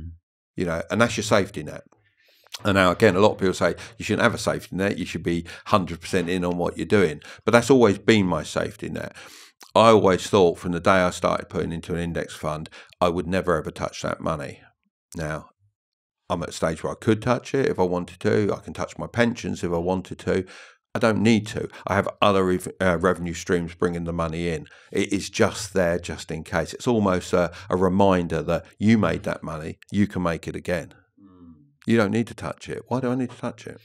know, and that's your safety net. And now, again, a lot of people say you shouldn't have a safety net. You should be 100% in on what you're doing. But that's always been my safety net. I always thought from the day I started putting into an index fund, I would never ever touch that money. Now, I'm at a stage where I could touch it if I wanted to. I can touch my pensions if I wanted to. I don't need to. I have other revenue streams bringing the money in. It is just there just in case. It's almost a reminder that you made that money. You can make it again. You don't need to touch it. Why do I need to touch it?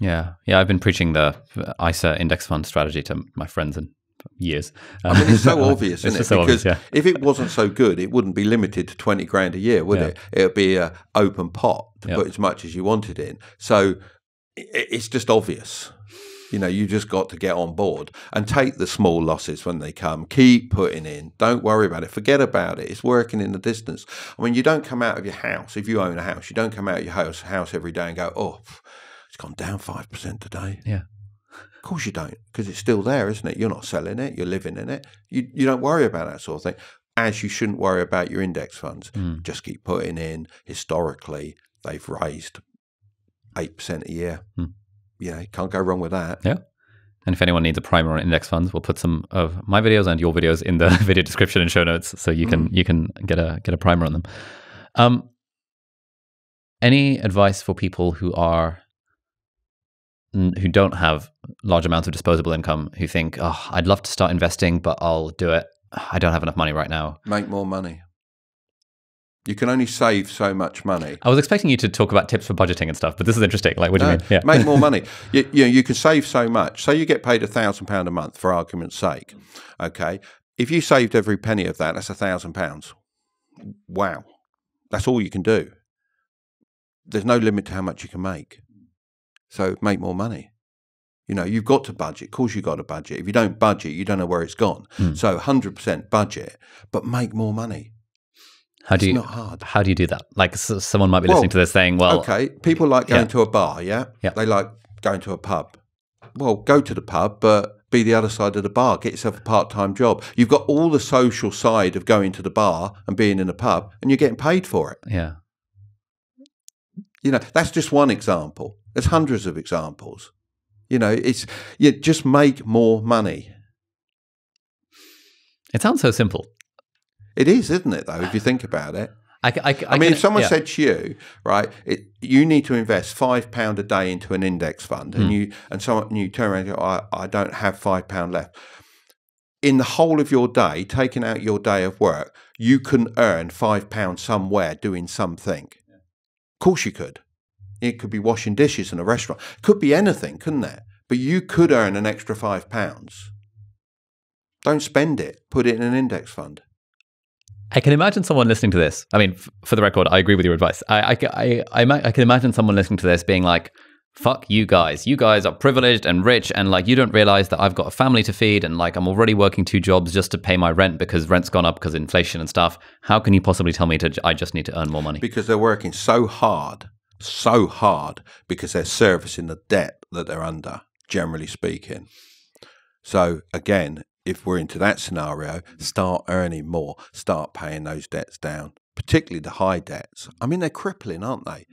Yeah, I've been preaching the ISA index fund strategy to my friends in years. I mean, it's so obvious, isn't it? So because if it wasn't so good, it wouldn't be limited to 20 grand a year, would it? It would be an open pot to put as much as you wanted in. So it's just obvious. You know, you just got to get on board and take the small losses when they come. Keep putting in. Don't worry about it. Forget about it. It's working in the distance. I mean, you don't come out of your house. If you own a house, you don't come out of your house every day and go, oh, it's gone down 5% today. Yeah. Of course you don't, because it's still there, isn't it? You're not selling it. You're living in it. You don't worry about that sort of thing, as you shouldn't worry about your index funds. Just keep putting in. Historically, they've raised 8% a year. Yeah, you can't go wrong with that. Yeah. And if anyone needs a primer on index funds, we'll put some of my videos and your videos in the video description and show notes, so you can get a primer on them. Any advice for people who don't have large amounts of disposable income, who think, oh, I'd love to start investing, but I'll do it. I don't have enough money right now. Make more money. You can only save so much money. I was expecting you to talk about tips for budgeting and stuff, but this is interesting. Like, what do you mean? Yeah. Make more money. You can save so much. So you get paid £1,000 a month, for argument's sake. Okay. If you saved every penny of that, that's £1,000. Wow. That's all you can do. There's no limit to how much you can make. So make more money. You know, you've got to budget. Of course you've got to budget. If you don't budget, you don't know where it's gone. So 100% budget, but make more money. How do you do that? Like, someone might be listening to this saying, well... Okay, people like going to a bar, yeah? They like going to a pub. Well, go to the pub, but be the other side of the bar. Get yourself a part-time job. You've got all the social side of going to the bar and being in a pub, and you're getting paid for it. Yeah. You know, that's just one example. There's hundreds of examples. You know, it's you just make more money. It sounds so simple. It is, isn't it, though, if you think about it? I mean, if someone said to you, right, you need to invest £5 a day into an index fund, and you turn around and go, I don't have £5 left. In the whole of your day, taking out your day of work, you can earn £5 somewhere doing something. Yeah. Of course you could. It could be washing dishes in a restaurant. Could be anything, couldn't it? But you could earn an extra £5. Don't spend it. Put it in an index fund. I can imagine someone listening to this. I mean, for the record, I agree with your advice. I can imagine someone listening to this being like, fuck you guys. You guys are privileged and rich, and like you don't realize that I've got a family to feed, and like I'm already working 2 jobs just to pay my rent because rent's gone up because of inflation and stuff. How can you possibly tell me I just need to earn more money? Because they're working so hard because they're servicing the debt that they're under, generally speaking. So again, if we're into that scenario, start earning more, start paying those debts down, particularly the high debts. I mean, they're crippling, aren't they?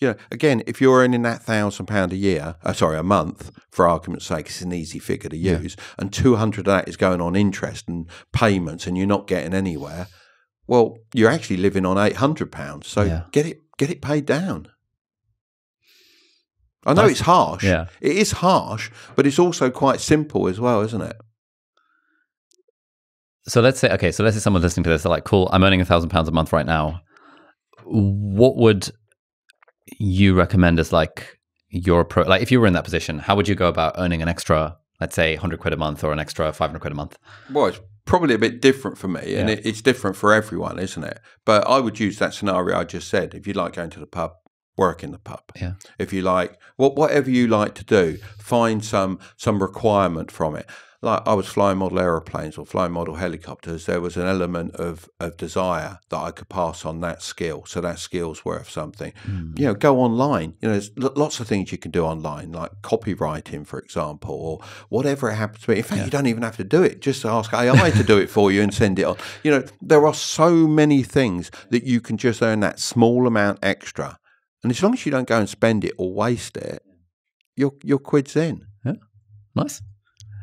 You know, again, if you're earning that £1,000 a year, sorry, a month, for argument's sake, it's an easy figure to use, and 200 of that is going on interest and payments, and you're not getting anywhere. Well, you're actually living on £800, so get it paid down. I know it's harsh. Yeah. It is harsh, but it's also quite simple as well, isn't it? So let's say, okay, so let's say someone listening to this, they're like, cool, I'm earning £1,000 a month right now. What would you recommend as like your approach? Like if you were in that position, how would you go about earning an extra, let's say 100 quid a month or an extra 500 quid a month? Well, it's probably a bit different for me, and it's different for everyone, isn't it? But I would use that scenario I just said. If you like going to the pub, work in the pub. Yeah. If you like, whatever you like to do, find some requirement from it. Like I was flying model aeroplanes or flying model helicopters, there was an element of desire that I could pass on that skill. So that skill's worth something. You know, go online. You know, there's lots of things you can do online, like copywriting, for example, or whatever it happens to be. In fact, you don't even have to do it. Just ask AI to do it for you and send it on. You know, there are so many things that you can just earn that small amount extra. And as long as you don't go and spend it or waste it, your quid's in. Yeah, nice.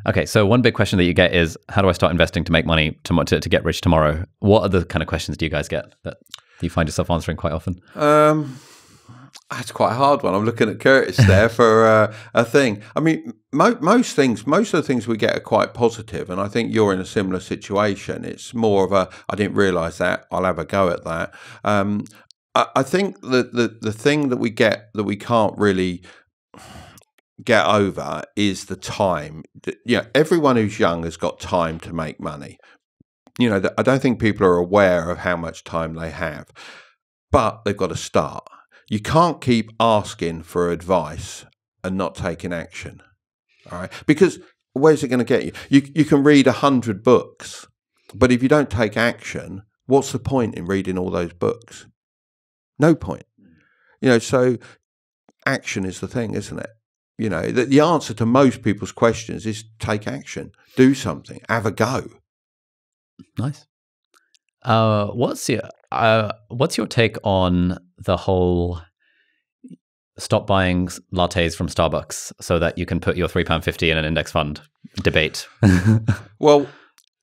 Okay, so one big question that you get is, how do I start investing to make money to get rich tomorrow? What other kind of questions do you guys get that you find yourself answering quite often? That's quite a hard one. I'm looking at Curtis there for a thing. I mean, most of the things we get are quite positive, and I think you're in a similar situation. It's more of a, I didn't realise that, I'll have a go at that. I think the thing that we get that we can't really get over is the time. You know, everyone who's young has got time to make money. You know, I don't think people are aware of how much time they have, but they've got to start. You can't keep asking for advice and not taking action. All right, because where's it going to get you? You can read 100 books, but if you don't take action, what's the point in reading all those books? No point. You know, so action is the thing, isn't it? You know, the answer to most people's questions is take action, do something, have a go. Nice. What's your take on the whole stop buying lattes from Starbucks so that you can put your £3.50 in an index fund debate? Well,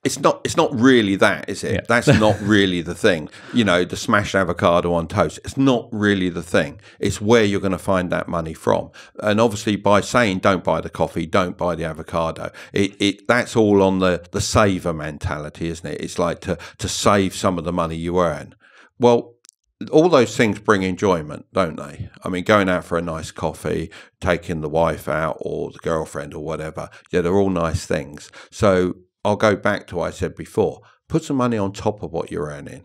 it's not really that, is it? Yeah. That's not really the thing. You know, the smashed avocado on toast. It's not really the thing. It's where you're going to find that money from. And obviously by saying don't buy the coffee, don't buy the avocado, that's all on the saver mentality, isn't it? It's like to save some of the money you earn. Well, all those things bring enjoyment, don't they? I mean, going out for a nice coffee, taking the wife out or the girlfriend or whatever, yeah, they're all nice things. So I'll go back to what I said before. Put some money on top of what you're earning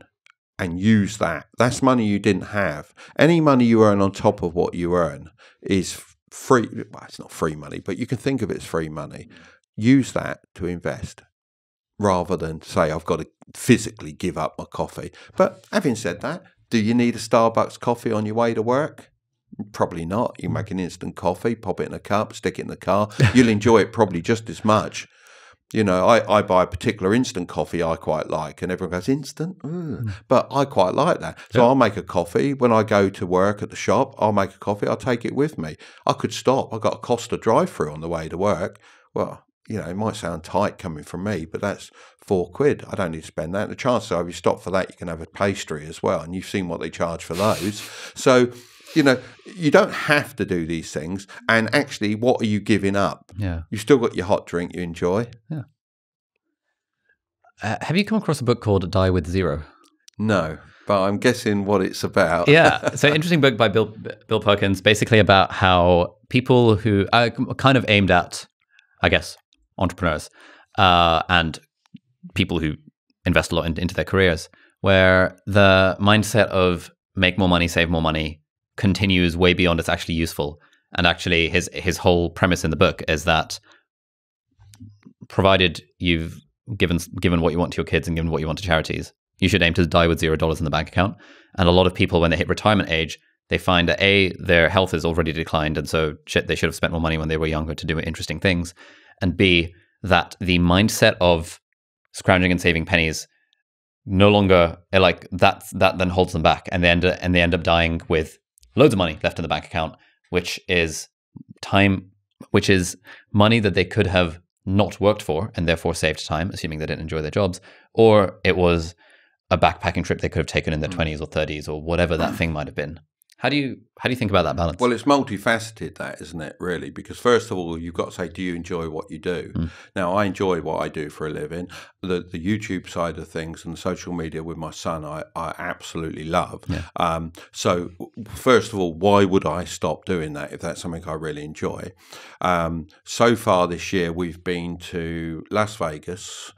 and use that. That's money you didn't have. Any money you earn on top of what you earn is free. Well, it's not free money, but you can think of it as free money. Use that to invest rather than say, I've got to physically give up my coffee. But having said that, do you need a Starbucks coffee on your way to work? Probably not. You make an instant coffee, pop it in a cup, stick it in the car. You'll enjoy it probably just as much. You know, I buy a particular instant coffee I quite like, and everyone goes, instant? Mm. But I quite like that. So I'll make a coffee. When I go to work at the shop, I'll make a coffee. I'll take it with me. I could stop. I got a Costa drive-through on the way to work. Well, you know, it might sound tight coming from me, but that's £4. I don't need to spend that. And the chances are if you stop for that, you can have a pastry as well. And you've seen what they charge for those. So, you know, you don't have to do these things. And actually, what are you giving up? Yeah. You've still got your hot drink you enjoy. Yeah. Have you come across a book called Die With Zero? No, but I'm guessing what it's about. Yeah. So interesting book by Bill Perkins, basically about how people who are kind of aimed at, I guess, entrepreneurs and people who invest a lot into their careers, where the mindset of make more money, save more money, continues way beyond it's actually useful. And actually his whole premise in the book is that provided you've given what you want to your kids and given what you want to charities, you should aim to die with $0 in the bank account. And a lot of people, when they hit retirement age, they find that A, their health is already declined, and so they should have spent more money when they were younger to do interesting things. And B, that the mindset of scrounging and saving pennies no longer, like, that then holds them back, and they end up dying with loads of money left in the bank account, which is money that they could have not worked for and therefore saved time, assuming they didn't enjoy their jobs, or it was a backpacking trip they could have taken in their 20s or 30s or whatever that thing might have been. How do you think about that balance? Well, it's multifaceted, that, isn't it, really? Because first of all, you've got to say, do you enjoy what you do? Mm. Now, I enjoy what I do for a living. The YouTube side of things and social media with my son, I absolutely love. Yeah. So first of all, why would I stop doing that if that's something I really enjoy? So far this year, we've been to Las Vegas.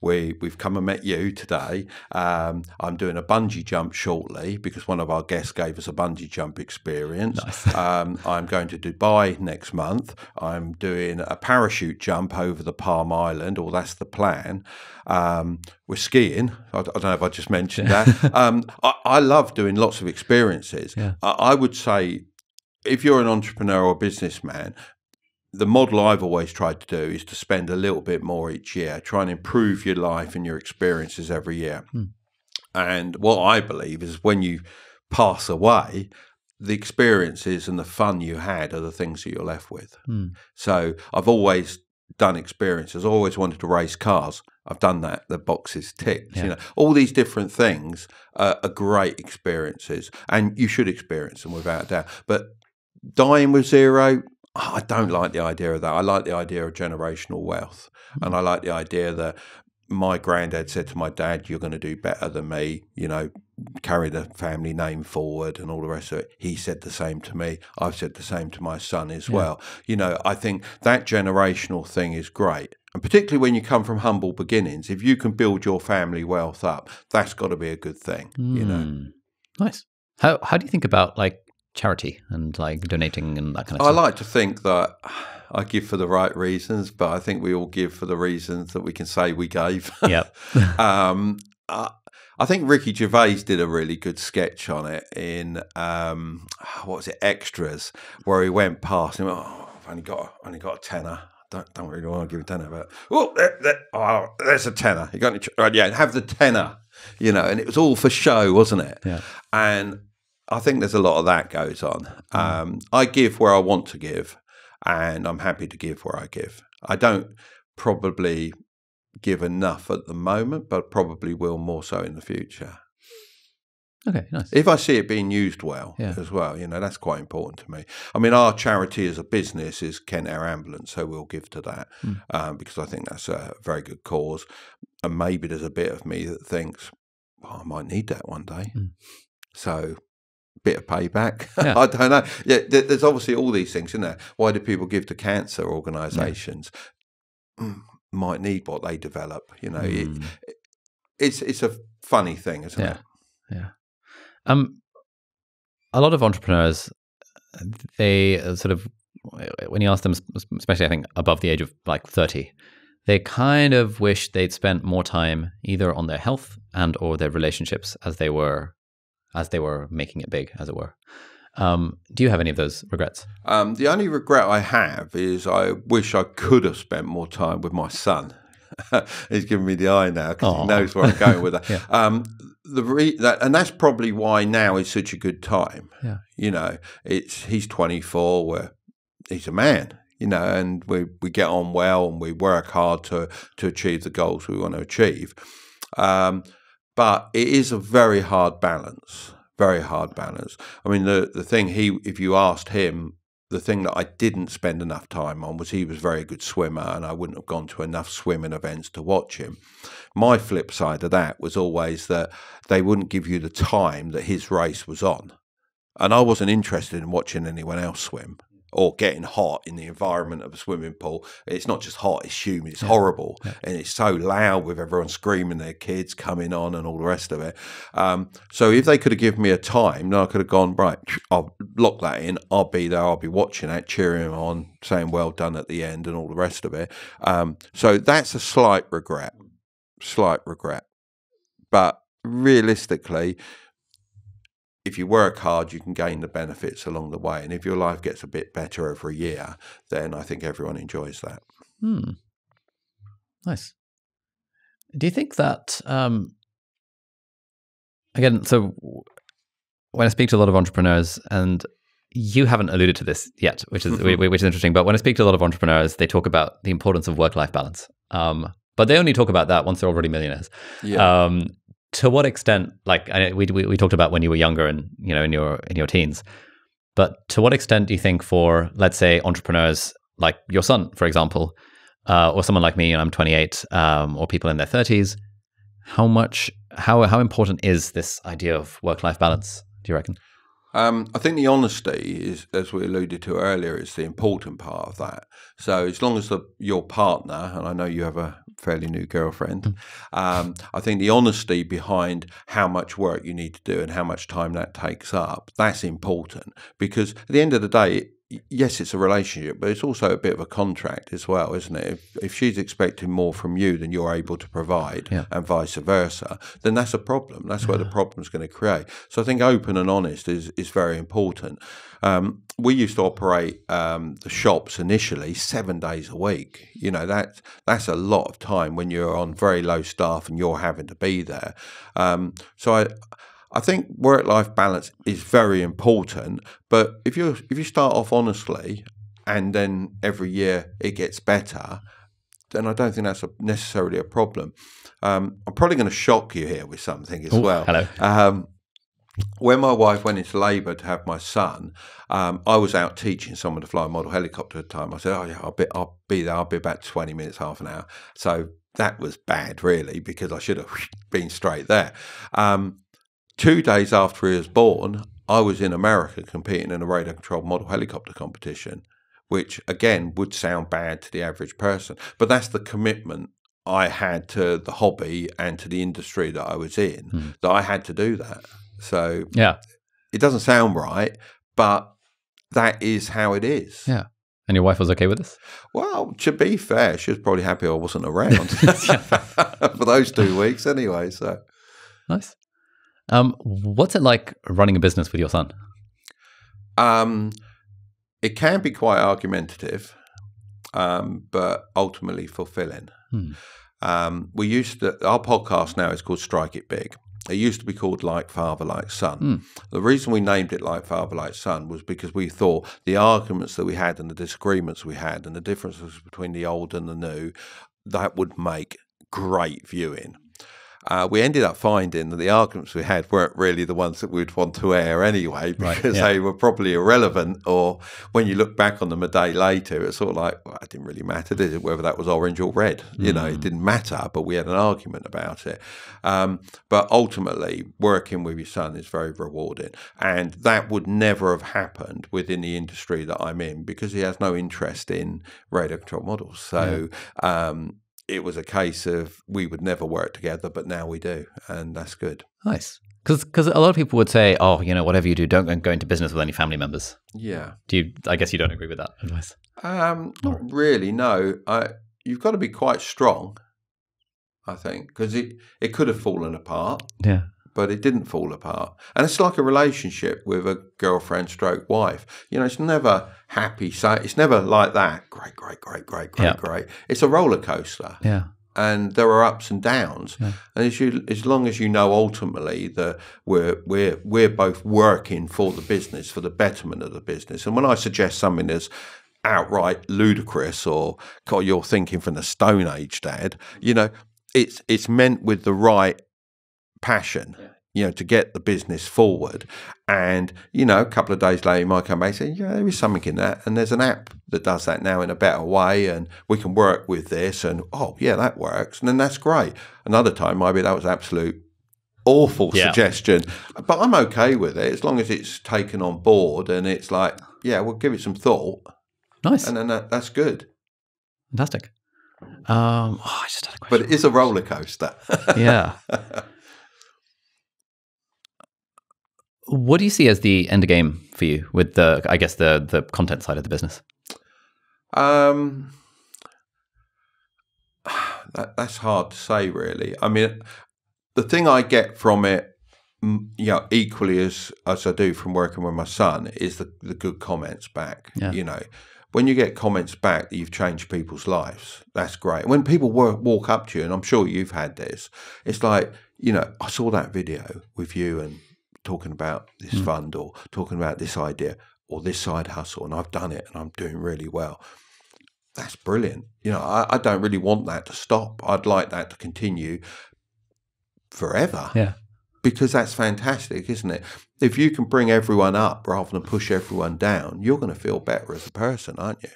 We've come and met you today. I'm doing a bungee jump shortly because one of our guests gave us a bungee jump experience. Nice. I'm going to Dubai next month. I'm doing a parachute jump over the Palm Island, or that's the plan. We're skiing. I don't know if I just mentioned that. I love doing lots of experiences. Yeah. I would say if you're an entrepreneur or businessman, the model I've always tried to do is to spend a little bit more each year, try and improve your life and your experiences every year. Mm. And what I believe is when you pass away, the experiences and the fun you had are the things that you're left with. Mm. So I've always done experiences. I always wanted to race cars. I've done that. The box is ticked. Yeah. You know, all these different things are great experiences, and you should experience them without a doubt. But dying with zero, I don't like the idea of that. I like the idea of generational wealth. And I like the idea that my granddad said to my dad, you're going to do better than me, you know, carry the family name forward and all the rest of it. He said the same to me. I've said the same to my son as well. You know, I think that generational thing is great. And particularly when you come from humble beginnings, if you can build your family wealth up, that's got to be a good thing, you know. Nice. How do you think about, like, charity and like donating and that kind of stuff? I like to think that I give for the right reasons, but I think we all give for the reasons that we can say we gave. Yeah. I think Ricky Gervais did a really good sketch on it in, what was it, Extras, where he went past and he went, oh, I've only got a tenner. Don't really want to give a tenner, but oh, there's a tenner. You got any, right, yeah, have the tenner, you know, and it was all for show, wasn't it? Yeah. And I think there's a lot of that goes on. I give where I want to give, and I'm happy to give where I give. I don't probably give enough at the moment, but probably will more so in the future. Okay, nice. If I see it being used well as well, you know, that's quite important to me. I mean, our charity as a business is Kent Air Ambulance, so we'll give to that because I think that's a very good cause. And maybe there's a bit of me that thinks, oh, I might need that one day. Mm. So bit of payback. Yeah. I don't know. Yeah, there's obviously all these things, isn't there? Why do people give to cancer organisations? Yeah. Might need what they develop. You know, it's a funny thing, isn't it? Yeah. A lot of entrepreneurs, they sort of, when you ask them, especially I think above the age of like 30, they kind of wish they'd spent more time either on their health and or their relationships as they were making it big, as it were. Do you have any of those regrets? The only regret I have is I wish I could have spent more time with my son. He's giving me the eye now because he knows where I'm going with that. Yeah. And that's probably why now is such a good time. Yeah. You know, he's 24, where he's a man. You know, and we get on well, and we work hard to achieve the goals we want to achieve. But it is a very hard balance. Very hard balance. I mean, the thing if you asked him, the thing that I didn't spend enough time on was he was a very good swimmer, and I wouldn't have gone to enough swimming events to watch him. My flip side of that was always that they wouldn't give you the time that his race was on, and I wasn't interested in watching anyone else swim or getting hot in the environment of a swimming pool. It's not just hot, it's humid, it's horrible. Yeah. And it's so loud with everyone screaming, their kids coming on and all the rest of it. So if they could have given me a time, then I could have gone, right, I'll lock that in, I'll be there, I'll be watching that, cheering them on, saying well done at the end and all the rest of it. So that's a slight regret. But realistically, if you work hard, you can gain the benefits along the way. And if your life gets a bit better over a year, then I think everyone enjoys that. Hmm. Nice. Do you think that, again, so when I speak to a lot of entrepreneurs, and you haven't alluded to this yet, which is, which is interesting, but when I speak to a lot of entrepreneurs, they talk about the importance of work-life balance. But they only talk about that once they're already millionaires. Yeah. To what extent, like we talked about when you were younger and, you know, in your teens, but to what extent do you think for, let's say, entrepreneurs like your son, for example, or someone like me, and I'm 28, or people in their 30s, how important is this idea of work-life balance, do you reckon? I think the honesty is, as we alluded to earlier, is the important part of that. So as long as your partner, and I know you have a fairly new girlfriend, I think the honesty behind how much work you need to do and how much time that takes up, that's important. Because at the end of the day, yes, it's a relationship, but it's also a bit of a contract as well, isn't it? If she's expecting more from you than you're able to provide, yeah, and vice versa, then that's a problem. That's where the problem's going to create. So I think open and honest is very important. We used to operate the shops initially 7 days a week. You know, that's a lot of time when you're on very low staff and you're having to be there. So I think work-life balance is very important, but if you start off honestly and then every year it gets better, then I don't think that's necessarily a problem. I'm probably going to shock you here with something as well. Hello. When my wife went into labour to have my son, I was out teaching someone to fly a model helicopter at the time. I said, oh yeah, I'll be there. I'll be about 20 minutes, half an hour. So that was bad, really, because I should have been straight there. 2 days after he was born, I was in America competing in a radar-controlled model helicopter competition, which, again, would sound bad to the average person. But that's the commitment I had to the hobby and to the industry that I was in, that I had to do that. So yeah, it doesn't sound right, but that is how it is. Yeah. And your wife was okay with this? Well, to be fair, she was probably happy I wasn't around for those 2 weeks anyway. So nice. What's it like running a business with your son? It can be quite argumentative, but ultimately fulfilling. We used to, our podcast now is called Strike It Big. It used to be called Like Father, Like Son. The reason we named it Like Father, Like Son was because we thought the arguments that we had and the disagreements we had and the differences between the old and the new, that would make great viewing. We ended up finding that the arguments we had weren't really the ones that we'd want to air anyway, because they were probably irrelevant, or when you look back on them a day later, it's sort of like, well, it didn't really matter, did it, whether that was orange or red? You know, it didn't matter, but we had an argument about it. But ultimately, working with your son is very rewarding, and that would never have happened within the industry that I'm in, because he has no interest in radar control models. So it was a case of we would never work together, but now we do, and that's good. Nice. Because a lot of people would say, oh, you know, whatever you do, don't go into business with any family members. Yeah. Do you? I guess you don't agree with that advice. Not really, no. You've got to be quite strong, I think, because it could have fallen apart. Yeah. but it didn't fall apart. And it's like a relationship with a girlfriend stroke wife. You know, it's never happy. So it's never like that. Great, great, great, great, great, great. It's a roller coaster. Yeah. And there are ups and downs. Yeah. And as long as you know ultimately that we're both working for the business, for the betterment of the business. And when I suggest something that's outright ludicrous or God, you're thinking from the Stone Age, Dad, you know, it's meant with the right passion, you know, to get the business forward. And, you know, a couple of days later, you might come back and say, yeah, there is something in that. And there's an app that does that now in a better way. And we can work with this. And, oh, yeah, that works. And then that's great. Another time, maybe that was absolute awful suggestion. But I'm okay with it as long as it's taken on board and it's like, yeah, we'll give it some thought. Nice. And then that's good. Fantastic. I just had a question. But it is a roller coaster. Yeah. What do you see as the end game for you with the, I guess, the content side of the business? That's hard to say, really. I mean, the thing I get from it, you know, equally as I do from working with my son, is the good comments back. Yeah. You know, when you get comments back that you've changed people's lives, that's great. When people walk up to you, and I'm sure you've had this, it's like, you know, I saw that video with you and talking about this fund or talking about this idea or this side hustle, and I've done it and I'm doing really well. That's brilliant. You know, I don't really want that to stop. I'd like that to continue forever. Yeah. Because that's fantastic, isn't it? If you can bring everyone up rather than push everyone down, you're going to feel better as a person, aren't you?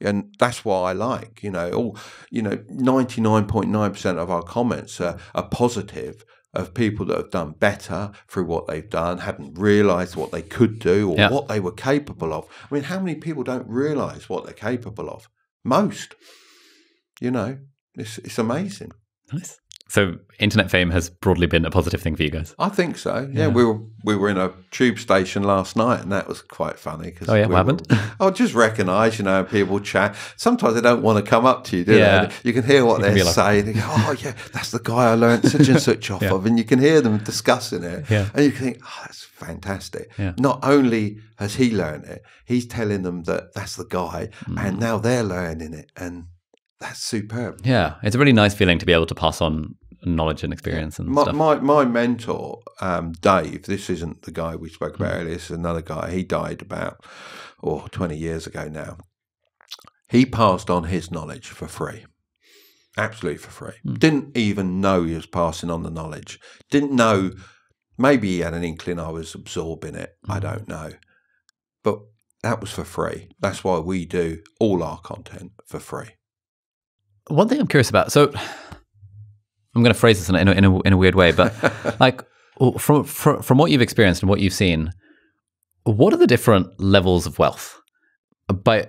And that's what I like, you know. All, you know, 99.9% of our comments are positive, of people that have done better through what they've done, hadn't realised what they could do or what they were capable of. I mean, how many people don't realise what they're capable of? Most. You know, it's amazing. Nice. So internet fame has broadly been a positive thing for you guys? I think so. Yeah, we were in a tube station last night, and that was quite funny. Cause I just recognise, you know, people chat. Sometimes they don't want to come up to you, do they? You can hear what they're saying. Like, they go, oh, yeah, that's the guy I learned such and such off of. And you can hear them discussing it. Yeah. And you can think, oh, that's fantastic. Yeah. Not only has he learned it, he's telling them that that's the guy, and now they're learning it. And that's superb. Yeah, it's a really nice feeling to be able to pass on knowledge and experience and stuff. My mentor, Dave, this isn't the guy we spoke about earlier, this is another guy. He died about 20 years ago now. He passed on his knowledge for free, absolutely for free. Didn't even know he was passing on the knowledge. Didn't know, maybe he had an inkling I was absorbing it, I don't know. But that was for free. That's why we do all our content for free. One thing I'm curious about, so I'm going to phrase this in a weird way, but like from what you've experienced and what you've seen, what are the different levels of wealth? By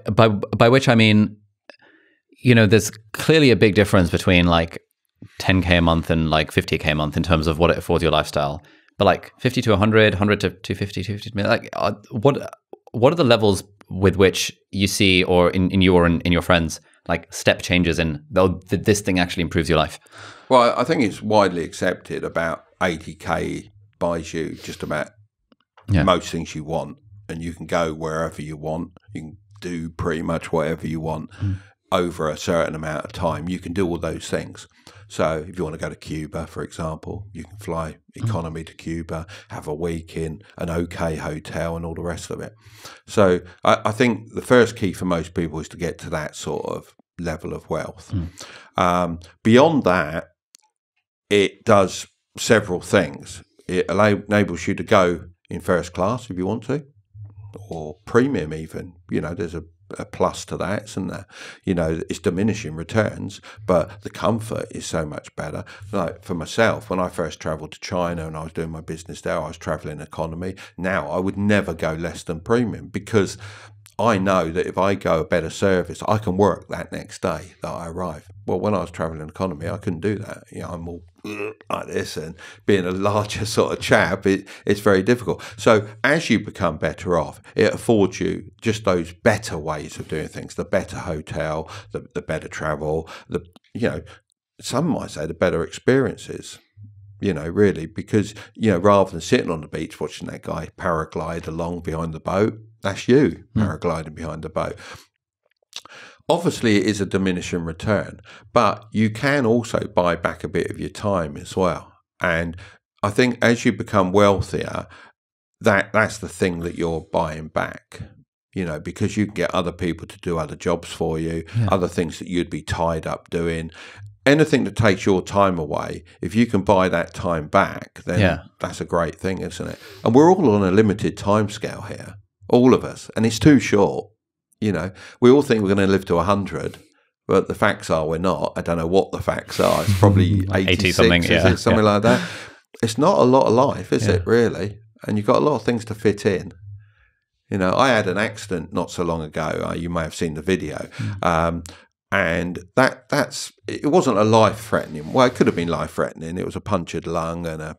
which I mean, you know, there's clearly a big difference between like 10K a month and like 50K a month in terms of what it affords your lifestyle. But like 50 to 100, 100 to 250, 250, like what are the levels with which you see, or in your friends, like step changes in, oh, this thing actually improves your life? Well, I think it's widely accepted about 80K buys you just about most things you want, and you can go wherever you want. You can do pretty much whatever you want over a certain amount of time. You can do all those things. So if you want to go to Cuba, for example, you can fly economy to Cuba, have a week in an okay hotel and all the rest of it. So I think the first key for most people is to get to that sort of level of wealth. Beyond that, it does several things. It enables you to go in first class if you want to, or premium even. You know, there's a plus to that, isn't there? You know, it's diminishing returns, but the comfort is so much better. Like for myself, when I first travelled to China and I was doing my business there, I was travelling economy. Now I would never go less than premium, because I know that if I go a better service, I can work that next day that I arrive. Well, when I was travelling economy, I couldn't do that. You know, I'm all like this, and being a larger sort of chap, it's very difficult. So as you become better off, it affords you just those better ways of doing things, the better hotel, the better travel, the, you know, some might say the better experiences. you know, really, because, you know, rather than sitting on the beach watching that guy paraglide along behind the boat, that's you paragliding behind the boat. Obviously, it is a diminishing return, but you can also buy back a bit of your time as well. And I think as you become wealthier, that's the thing that you're buying back, you know, because you can get other people to do other jobs for you, other things that you'd be tied up doing. Anything that takes your time away, if you can buy that time back, then that's a great thing, isn't it? And we're all on a limited time scale here, all of us, and it's too short. You know, we all think we're going to live to 100, but the facts are we're not. I don't know what the facts are. It's probably 80-something, something like that. It's not a lot of life, is it, really? And you've got a lot of things to fit in. You know, I had an accident not so long ago. You may have seen the video. And that's it wasn't a life-threatening. Well, it could have been life-threatening. It was a punctured lung and a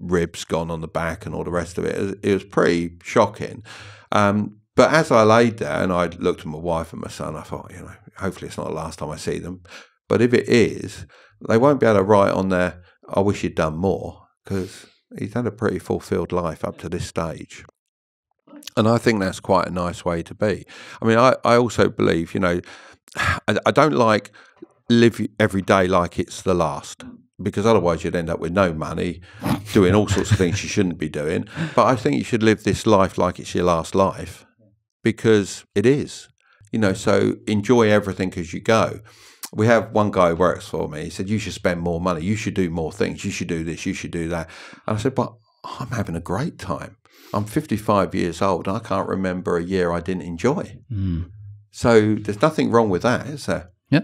ribs gone on the back and all the rest of it. It was pretty shocking. But as I laid there and I looked at my wife and my son, I thought, you know, hopefully it's not the last time I see them. But if it is, they won't be able to write on there, I wish he'd done more, because he's had a pretty fulfilled life up to this stage. And I think that's quite a nice way to be. I mean, I also believe, you know, I don't like live every day like it's the last, because otherwise you'd end up with no money, doing all sorts of things you shouldn't be doing. But I think you should live this life like it's your last life, because it is, you know, so enjoy everything as you go. We have one guy who works for me, he said, you should spend more money, you should do more things, you should do this, you should do that. And I said, but I'm having a great time. I'm 55 years old and I can't remember a year I didn't enjoy. So there's nothing wrong with that, is there? Yeah.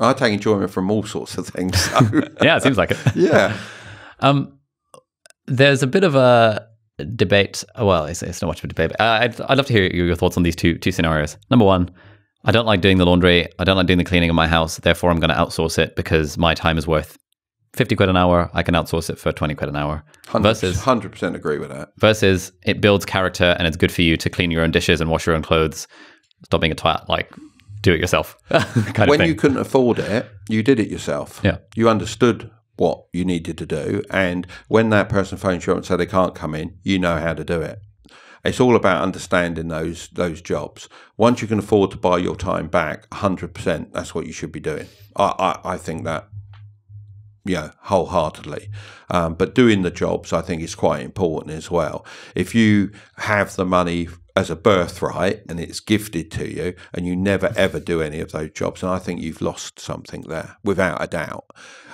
I take enjoyment from all sorts of things. So. Yeah, it seems like it. Yeah. There's a bit of a debate. Well, it's not much of a debate. But I'd love to hear your thoughts on these two scenarios. Number one, I don't like doing the laundry. I don't like doing the cleaning in my house. Therefore, I'm going to outsource it because my time is worth 50 quid an hour. I can outsource it for 20 quid an hour. 100% agree with that. Versus it builds character and it's good for you to clean your own dishes and wash your own clothes. Stop being a twat, like do it yourself. When you couldn't afford it, you did it yourself. Yeah. You understood what you needed to do. And when that person phones you up and says they can't come in, you know how to do it. It's all about understanding those jobs. Once you can afford to buy your time back, 100%, that's what you should be doing. I think that, yeah, wholeheartedly. But doing the jobs, I think, is quite important as well. If you have the money as a birthright and it's gifted to you and you never ever do any of those jobs, and I think you've lost something there, without a doubt.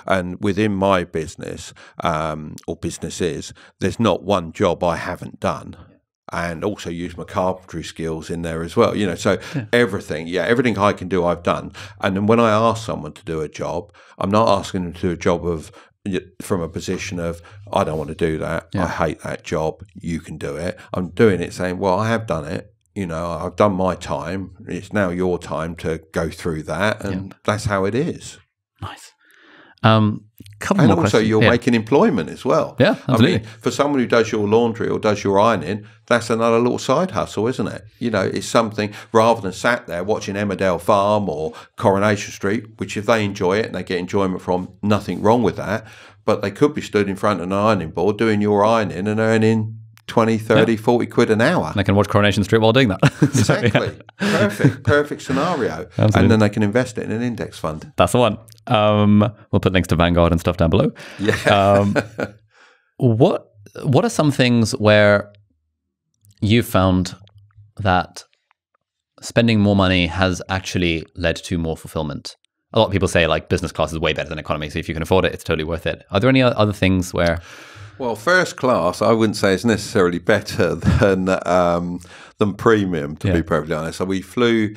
And within my business, or businesses, there's not one job I haven't done, and also use my carpentry skills in there as well, you know, so everything I can do, I've done. And then when I ask someone to do a job, I'm not asking them to do a job from a position of, I don't want to do that, I hate that job, you can do it. I'm doing it saying, well, I have done it, you know, I've done my time, it's now your time to go through that, and that's how it is. Nice. And also questions. You're making employment as well. Yeah, absolutely. I mean, for someone who does your laundry or does your ironing, that's another little side hustle, isn't it? You know, it's something, rather than sat there watching Emmerdale Farm or Coronation Street, which if they enjoy it and they get enjoyment from, nothing wrong with that, but they could be stood in front of an ironing board doing your ironing and earning 20, 30, 40 quid an hour. And they can watch Coronation Street while doing that. Exactly. Perfect scenario. Absolutely. And then they can invest it in an index fund. That's the one. We'll put links to Vanguard and stuff down below. Yeah. What are some things where you found that spending more money has actually led to more fulfillment? A lot of people say like business class is way better than economy, so if you can afford it, it's totally worth it. Are there any other things where... Well, first class, I wouldn't say it's necessarily better than premium, to be perfectly honest. So we flew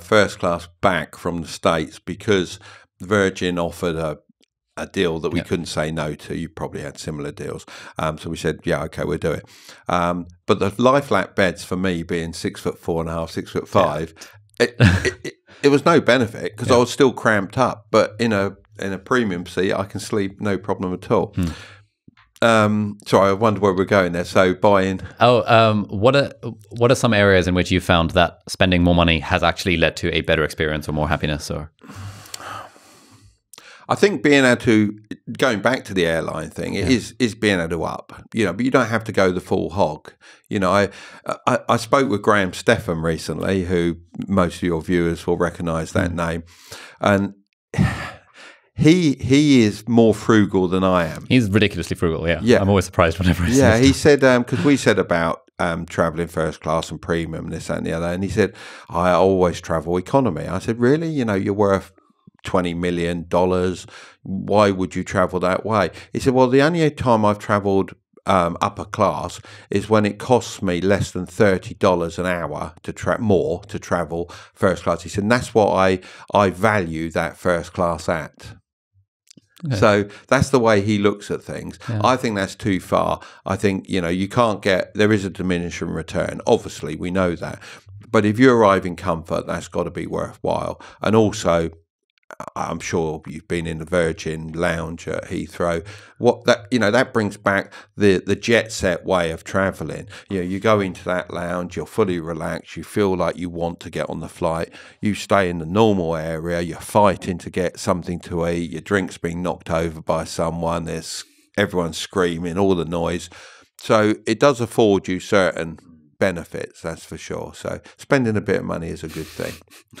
first class back from the States because Virgin offered a deal that we couldn't say no to. You probably had similar deals. So we said, yeah, okay, we'll do it. But the lie-flat beds, for me, being 6'4.5", 6'5", it was no benefit because I was still cramped up. But in a premium seat, I can sleep no problem at all. Sorry, I wonder where we're going there. So buying. What are some areas in which you found that spending more money has actually led to a better experience or more happiness? Or I think being able to, going back to the airline thing, it is being able to up, you know, but you don't have to go the full hog. You know, I spoke with Graham Stephan recently, who most of your viewers will recognise that name, and he is more frugal than I am. He's ridiculously frugal, yeah. I'm always surprised whenever I see he said, because we said about traveling first class and premium, this, that and the other, and he said, I always travel economy. I said, really? You know, you're worth $20 million. Why would you travel that way? He said, well, the only time I've traveled upper class is when it costs me less than $30 an hour to travel first class. He said, and that's what I value that first class at. Okay. So that's the way he looks at things. Yeah. I think that's too far. I think, you know, you can't get, there is a diminishing return. Obviously, we know that. But if you arrive in comfort, that's got to be worthwhile. And also, I'm sure you've been in the Virgin lounge at Heathrow. What that, you know, that brings back the jet set way of travelling. You know, you go into that lounge, you're fully relaxed, you feel like you want to get on the flight. You stay in the normal area, you're fighting to get something to eat. Your drink's being knocked over by someone. There's everyone screaming, all the noise. So it does afford you certain benefits, that's for sure. So spending a bit of money is a good thing.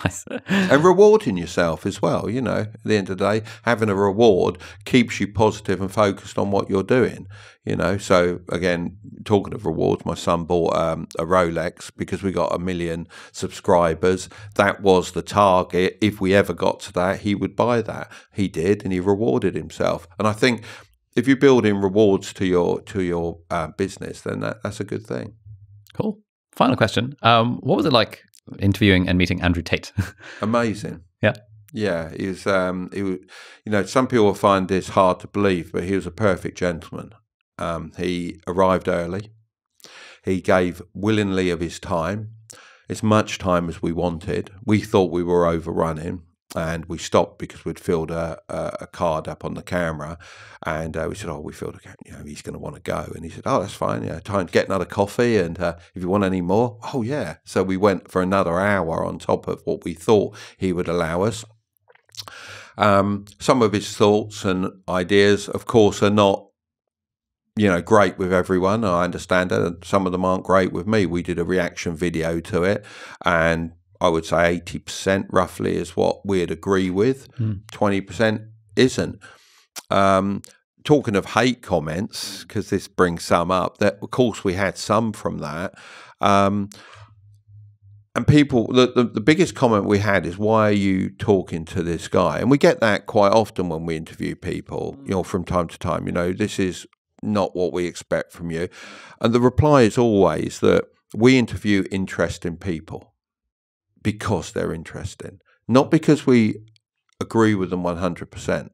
Nice. And rewarding yourself as well, you know, at the end of the day, having a reward keeps you positive and focused on what you're doing, you know. So again, talking of rewards, my son bought a Rolex because we got 1 million subscribers. That was the target. If we ever got to that, he would buy that. He did, and he rewarded himself. And I think if you build in rewards to your business, then that's a good thing. Cool. Final question. What was it like interviewing and meeting Andrew Tate? Amazing. Yeah. Yeah. He was, you know, some people will find this hard to believe, but he was a perfect gentleman. He arrived early. He gave willingly of his time, as much time as we wanted. We thought we were overrunning, and we stopped because we'd filled a card up on the camera, and we said, oh, we filled a card, you know, he's going to want to go. And he said, oh, that's fine, you know, time to get another coffee, and if you want any more, oh yeah. So we went for another hour on top of what we thought he would allow us. Some of his thoughts and ideas, of course, are not, you know, great with everyone. I understand that, and some of them aren't great with me. We did a reaction video to it, and I would say 80% roughly is what we'd agree with. 20% isn't. Talking of hate comments, because this brings some up, that of course we had some from that. And people, the biggest comment we had is, why are you talking to this guy? And we get that quite often when we interview people, you know, from time to time, you know, this is not what we expect from you. And the reply is always that we interview interesting people, because they're interesting, not because we agree with them 100%.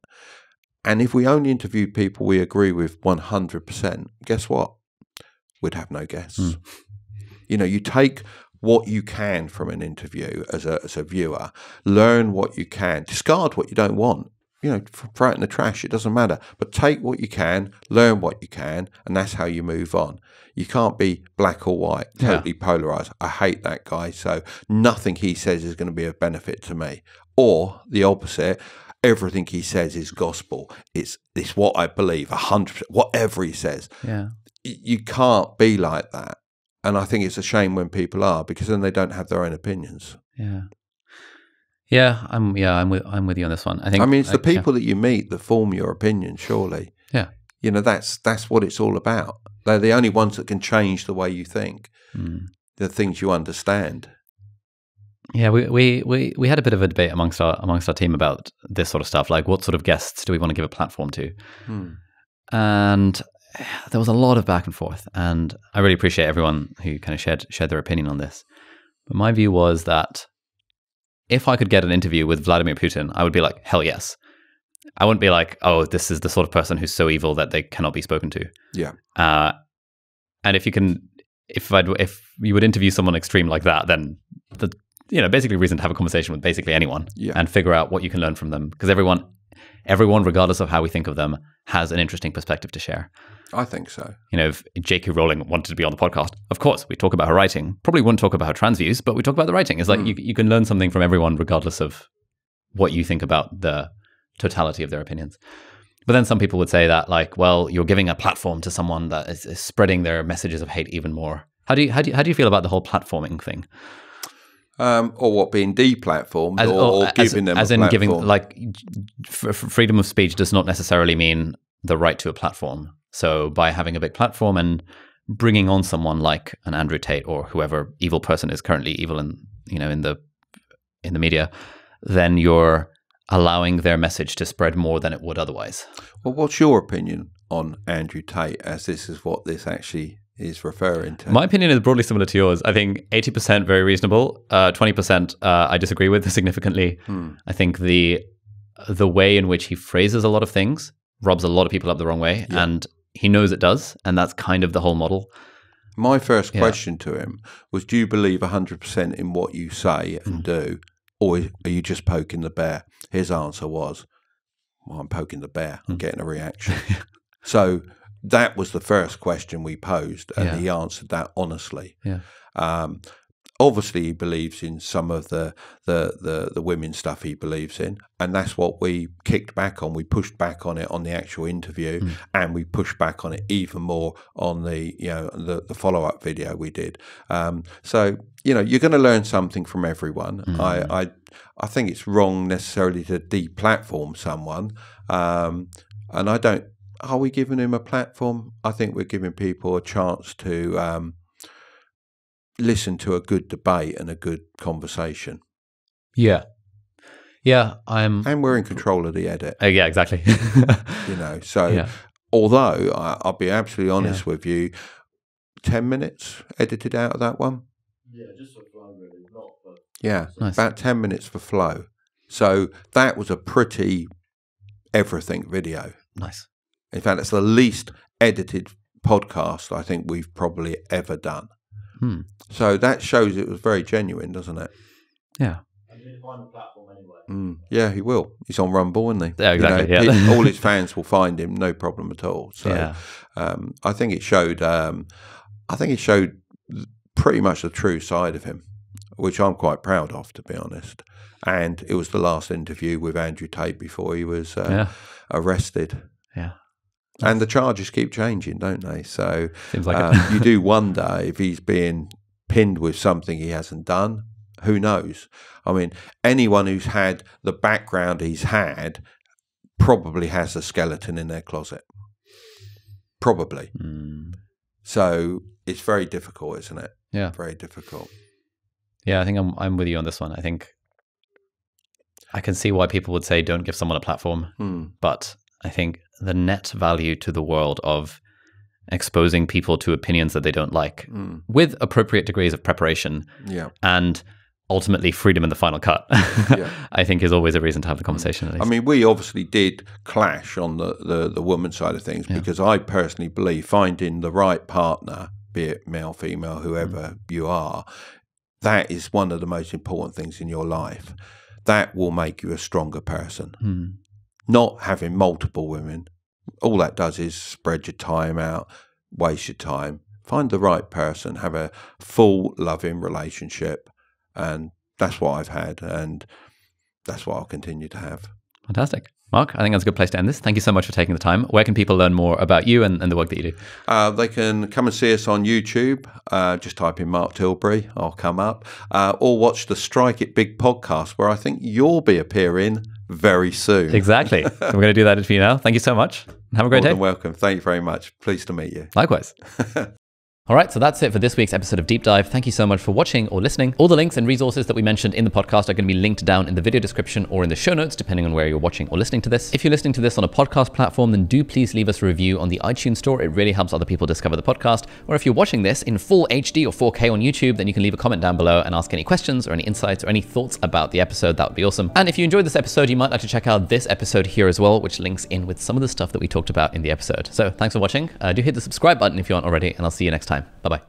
And if we only interview people we agree with 100%, guess what? We'd have no guests. You know, you take what you can from an interview as a viewer, learn what you can, discard what you don't want, you know, throw it in the trash, it doesn't matter. But take what you can, learn what you can, and that's how you move on. You can't be black or white, totally polarised. I hate that guy, so nothing he says is going to be of benefit to me. Or the opposite, everything he says is gospel. It's what I believe, 100%, whatever he says. Yeah. You can't be like that. And I think it's a shame when people are, because then they don't have their own opinions. Yeah. Yeah, I'm with you on this one. I think, I mean, it's the people that you meet that form your opinion, surely. Yeah. You know, that's what it's all about. They're the only ones that can change the way you think, the things you understand. Yeah, we had a bit of a debate amongst our team about this sort of stuff, like what sort of guests do we want to give a platform to? And there was a lot of back and forth, and I really appreciate everyone who kind of shared their opinion on this. But my view was that if I could get an interview with Vladimir Putin, I would be like, hell yes. I wouldn't be like, oh, this is the sort of person who's so evil that they cannot be spoken to. Yeah. And if you would interview someone extreme like that, then the, you know, basically reason to have a conversation with basically anyone and figure out what you can learn from them, because everyone, regardless of how we think of them, has an interesting perspective to share. I think so. You know, if J.K. Rowling wanted to be on the podcast, of course, we talk about her writing. Probably wouldn't talk about her trans views, but we talk about the writing. It's like you can learn something from everyone regardless of what you think about the totality of their opinions. But then some people would say that, like, well, you're giving a platform to someone that is spreading their messages of hate even more. How do you feel about the whole platforming thing? Or what, being deplatformed, or giving them a platform? As in giving, like, freedom of speech does not necessarily mean the right to a platform. So by having a big platform and bringing on someone like an Andrew Tate or whoever evil person is currently evil in, you know, in the media, then you're allowing their message to spread more than it would otherwise. Well, what's your opinion on Andrew Tate, as this is what this actually is referring to? My opinion is broadly similar to yours. I think 80% very reasonable, 20% I disagree with significantly. I think the way in which he phrases a lot of things rubs a lot of people up the wrong way, and he knows it does, and that's kind of the whole model. My first question to him was, do you believe 100% in what you say and do, or are you just poking the bear? His answer was, well, I'm poking the bear. I'm getting a reaction. So that was the first question we posed, and he answered that honestly. Obviously, he believes in some of the women's stuff he believes in, and that's what we kicked back on. We pushed back on it on the actual interview, and we pushed back on it even more on the follow-up video we did. So, you know, you're going to learn something from everyone. I think it's wrong necessarily to deplatform someone, and I don't. Are we giving him a platform? I think we're giving people a chance to listen to a good debate and a good conversation. And we're in control of the edit. Yeah, exactly. You know, so although I'll be absolutely honest with you, 10 minutes edited out of that one. Yeah, just for flow, really, not for... Yeah, nice. About 10 minutes for flow. So that was a pretty everything video. Nice. In fact, it's the least edited podcast I think we've probably ever done. So that shows it was very genuine, doesn't it? Yeah. And he'll find the platform anyway. Yeah, he will. He's on Rumble, isn't he? Yeah, exactly. You know, all his fans will find him, no problem at all. So I think it showed. I think it showed pretty much the true side of him, which I'm quite proud of, to be honest. And it was the last interview with Andrew Tate before he was arrested. Yeah. And the charges keep changing, don't they? So seems like you do wonder if he's being pinned with something he hasn't done. Who knows? I mean, anyone who's had the background he's had probably has a skeleton in their closet. Probably. So it's very difficult, isn't it? Yeah. Very difficult. Yeah, I think I'm with you on this one. I think I can see why people would say don't give someone a platform, but I think the net value to the world of exposing people to opinions that they don't like with appropriate degrees of preparation and ultimately freedom in the final cut, I think is always a reason to have the conversation. At least. I mean, we obviously did clash on the woman side of things because I personally believe finding the right partner, be it male, female, whoever you are, that is one of the most important things in your life. That will make you a stronger person. Not having multiple women, all that does is spread your time out, waste your time. Find the right person, have a full, loving relationship, and that's what I've had, and that's what I'll continue to have. Fantastic. Mark, I think that's a good place to end this. Thank you so much for taking the time. Where can people learn more about you and the work that you do? They can come and see us on YouTube. Just type in Mark Tilbury. I'll come up. Or watch the Strike It Big podcast, where I think you'll be appearing very soon. Exactly. So we're going to do that interview now. Thank you so much. Have a great day. You're welcome. Thank you very much. Pleased to meet you. Likewise. All right, so that's it for this week's episode of Deep Dive. Thank you so much for watching or listening. All the links and resources that we mentioned in the podcast are going to be linked down in the video description or in the show notes, depending on where you're watching or listening to this. If you're listening to this on a podcast platform, then do please leave us a review on the iTunes store. It really helps other people discover the podcast. Or if you're watching this in full HD or 4K on YouTube, then you can leave a comment down below and ask any questions or any insights or any thoughts about the episode. That would be awesome. And if you enjoyed this episode, you might like to check out this episode here as well, which links in with some of the stuff that we talked about in the episode. So thanks for watching. Do hit the subscribe button if you aren't already, and I'll see you next time. Bye-bye.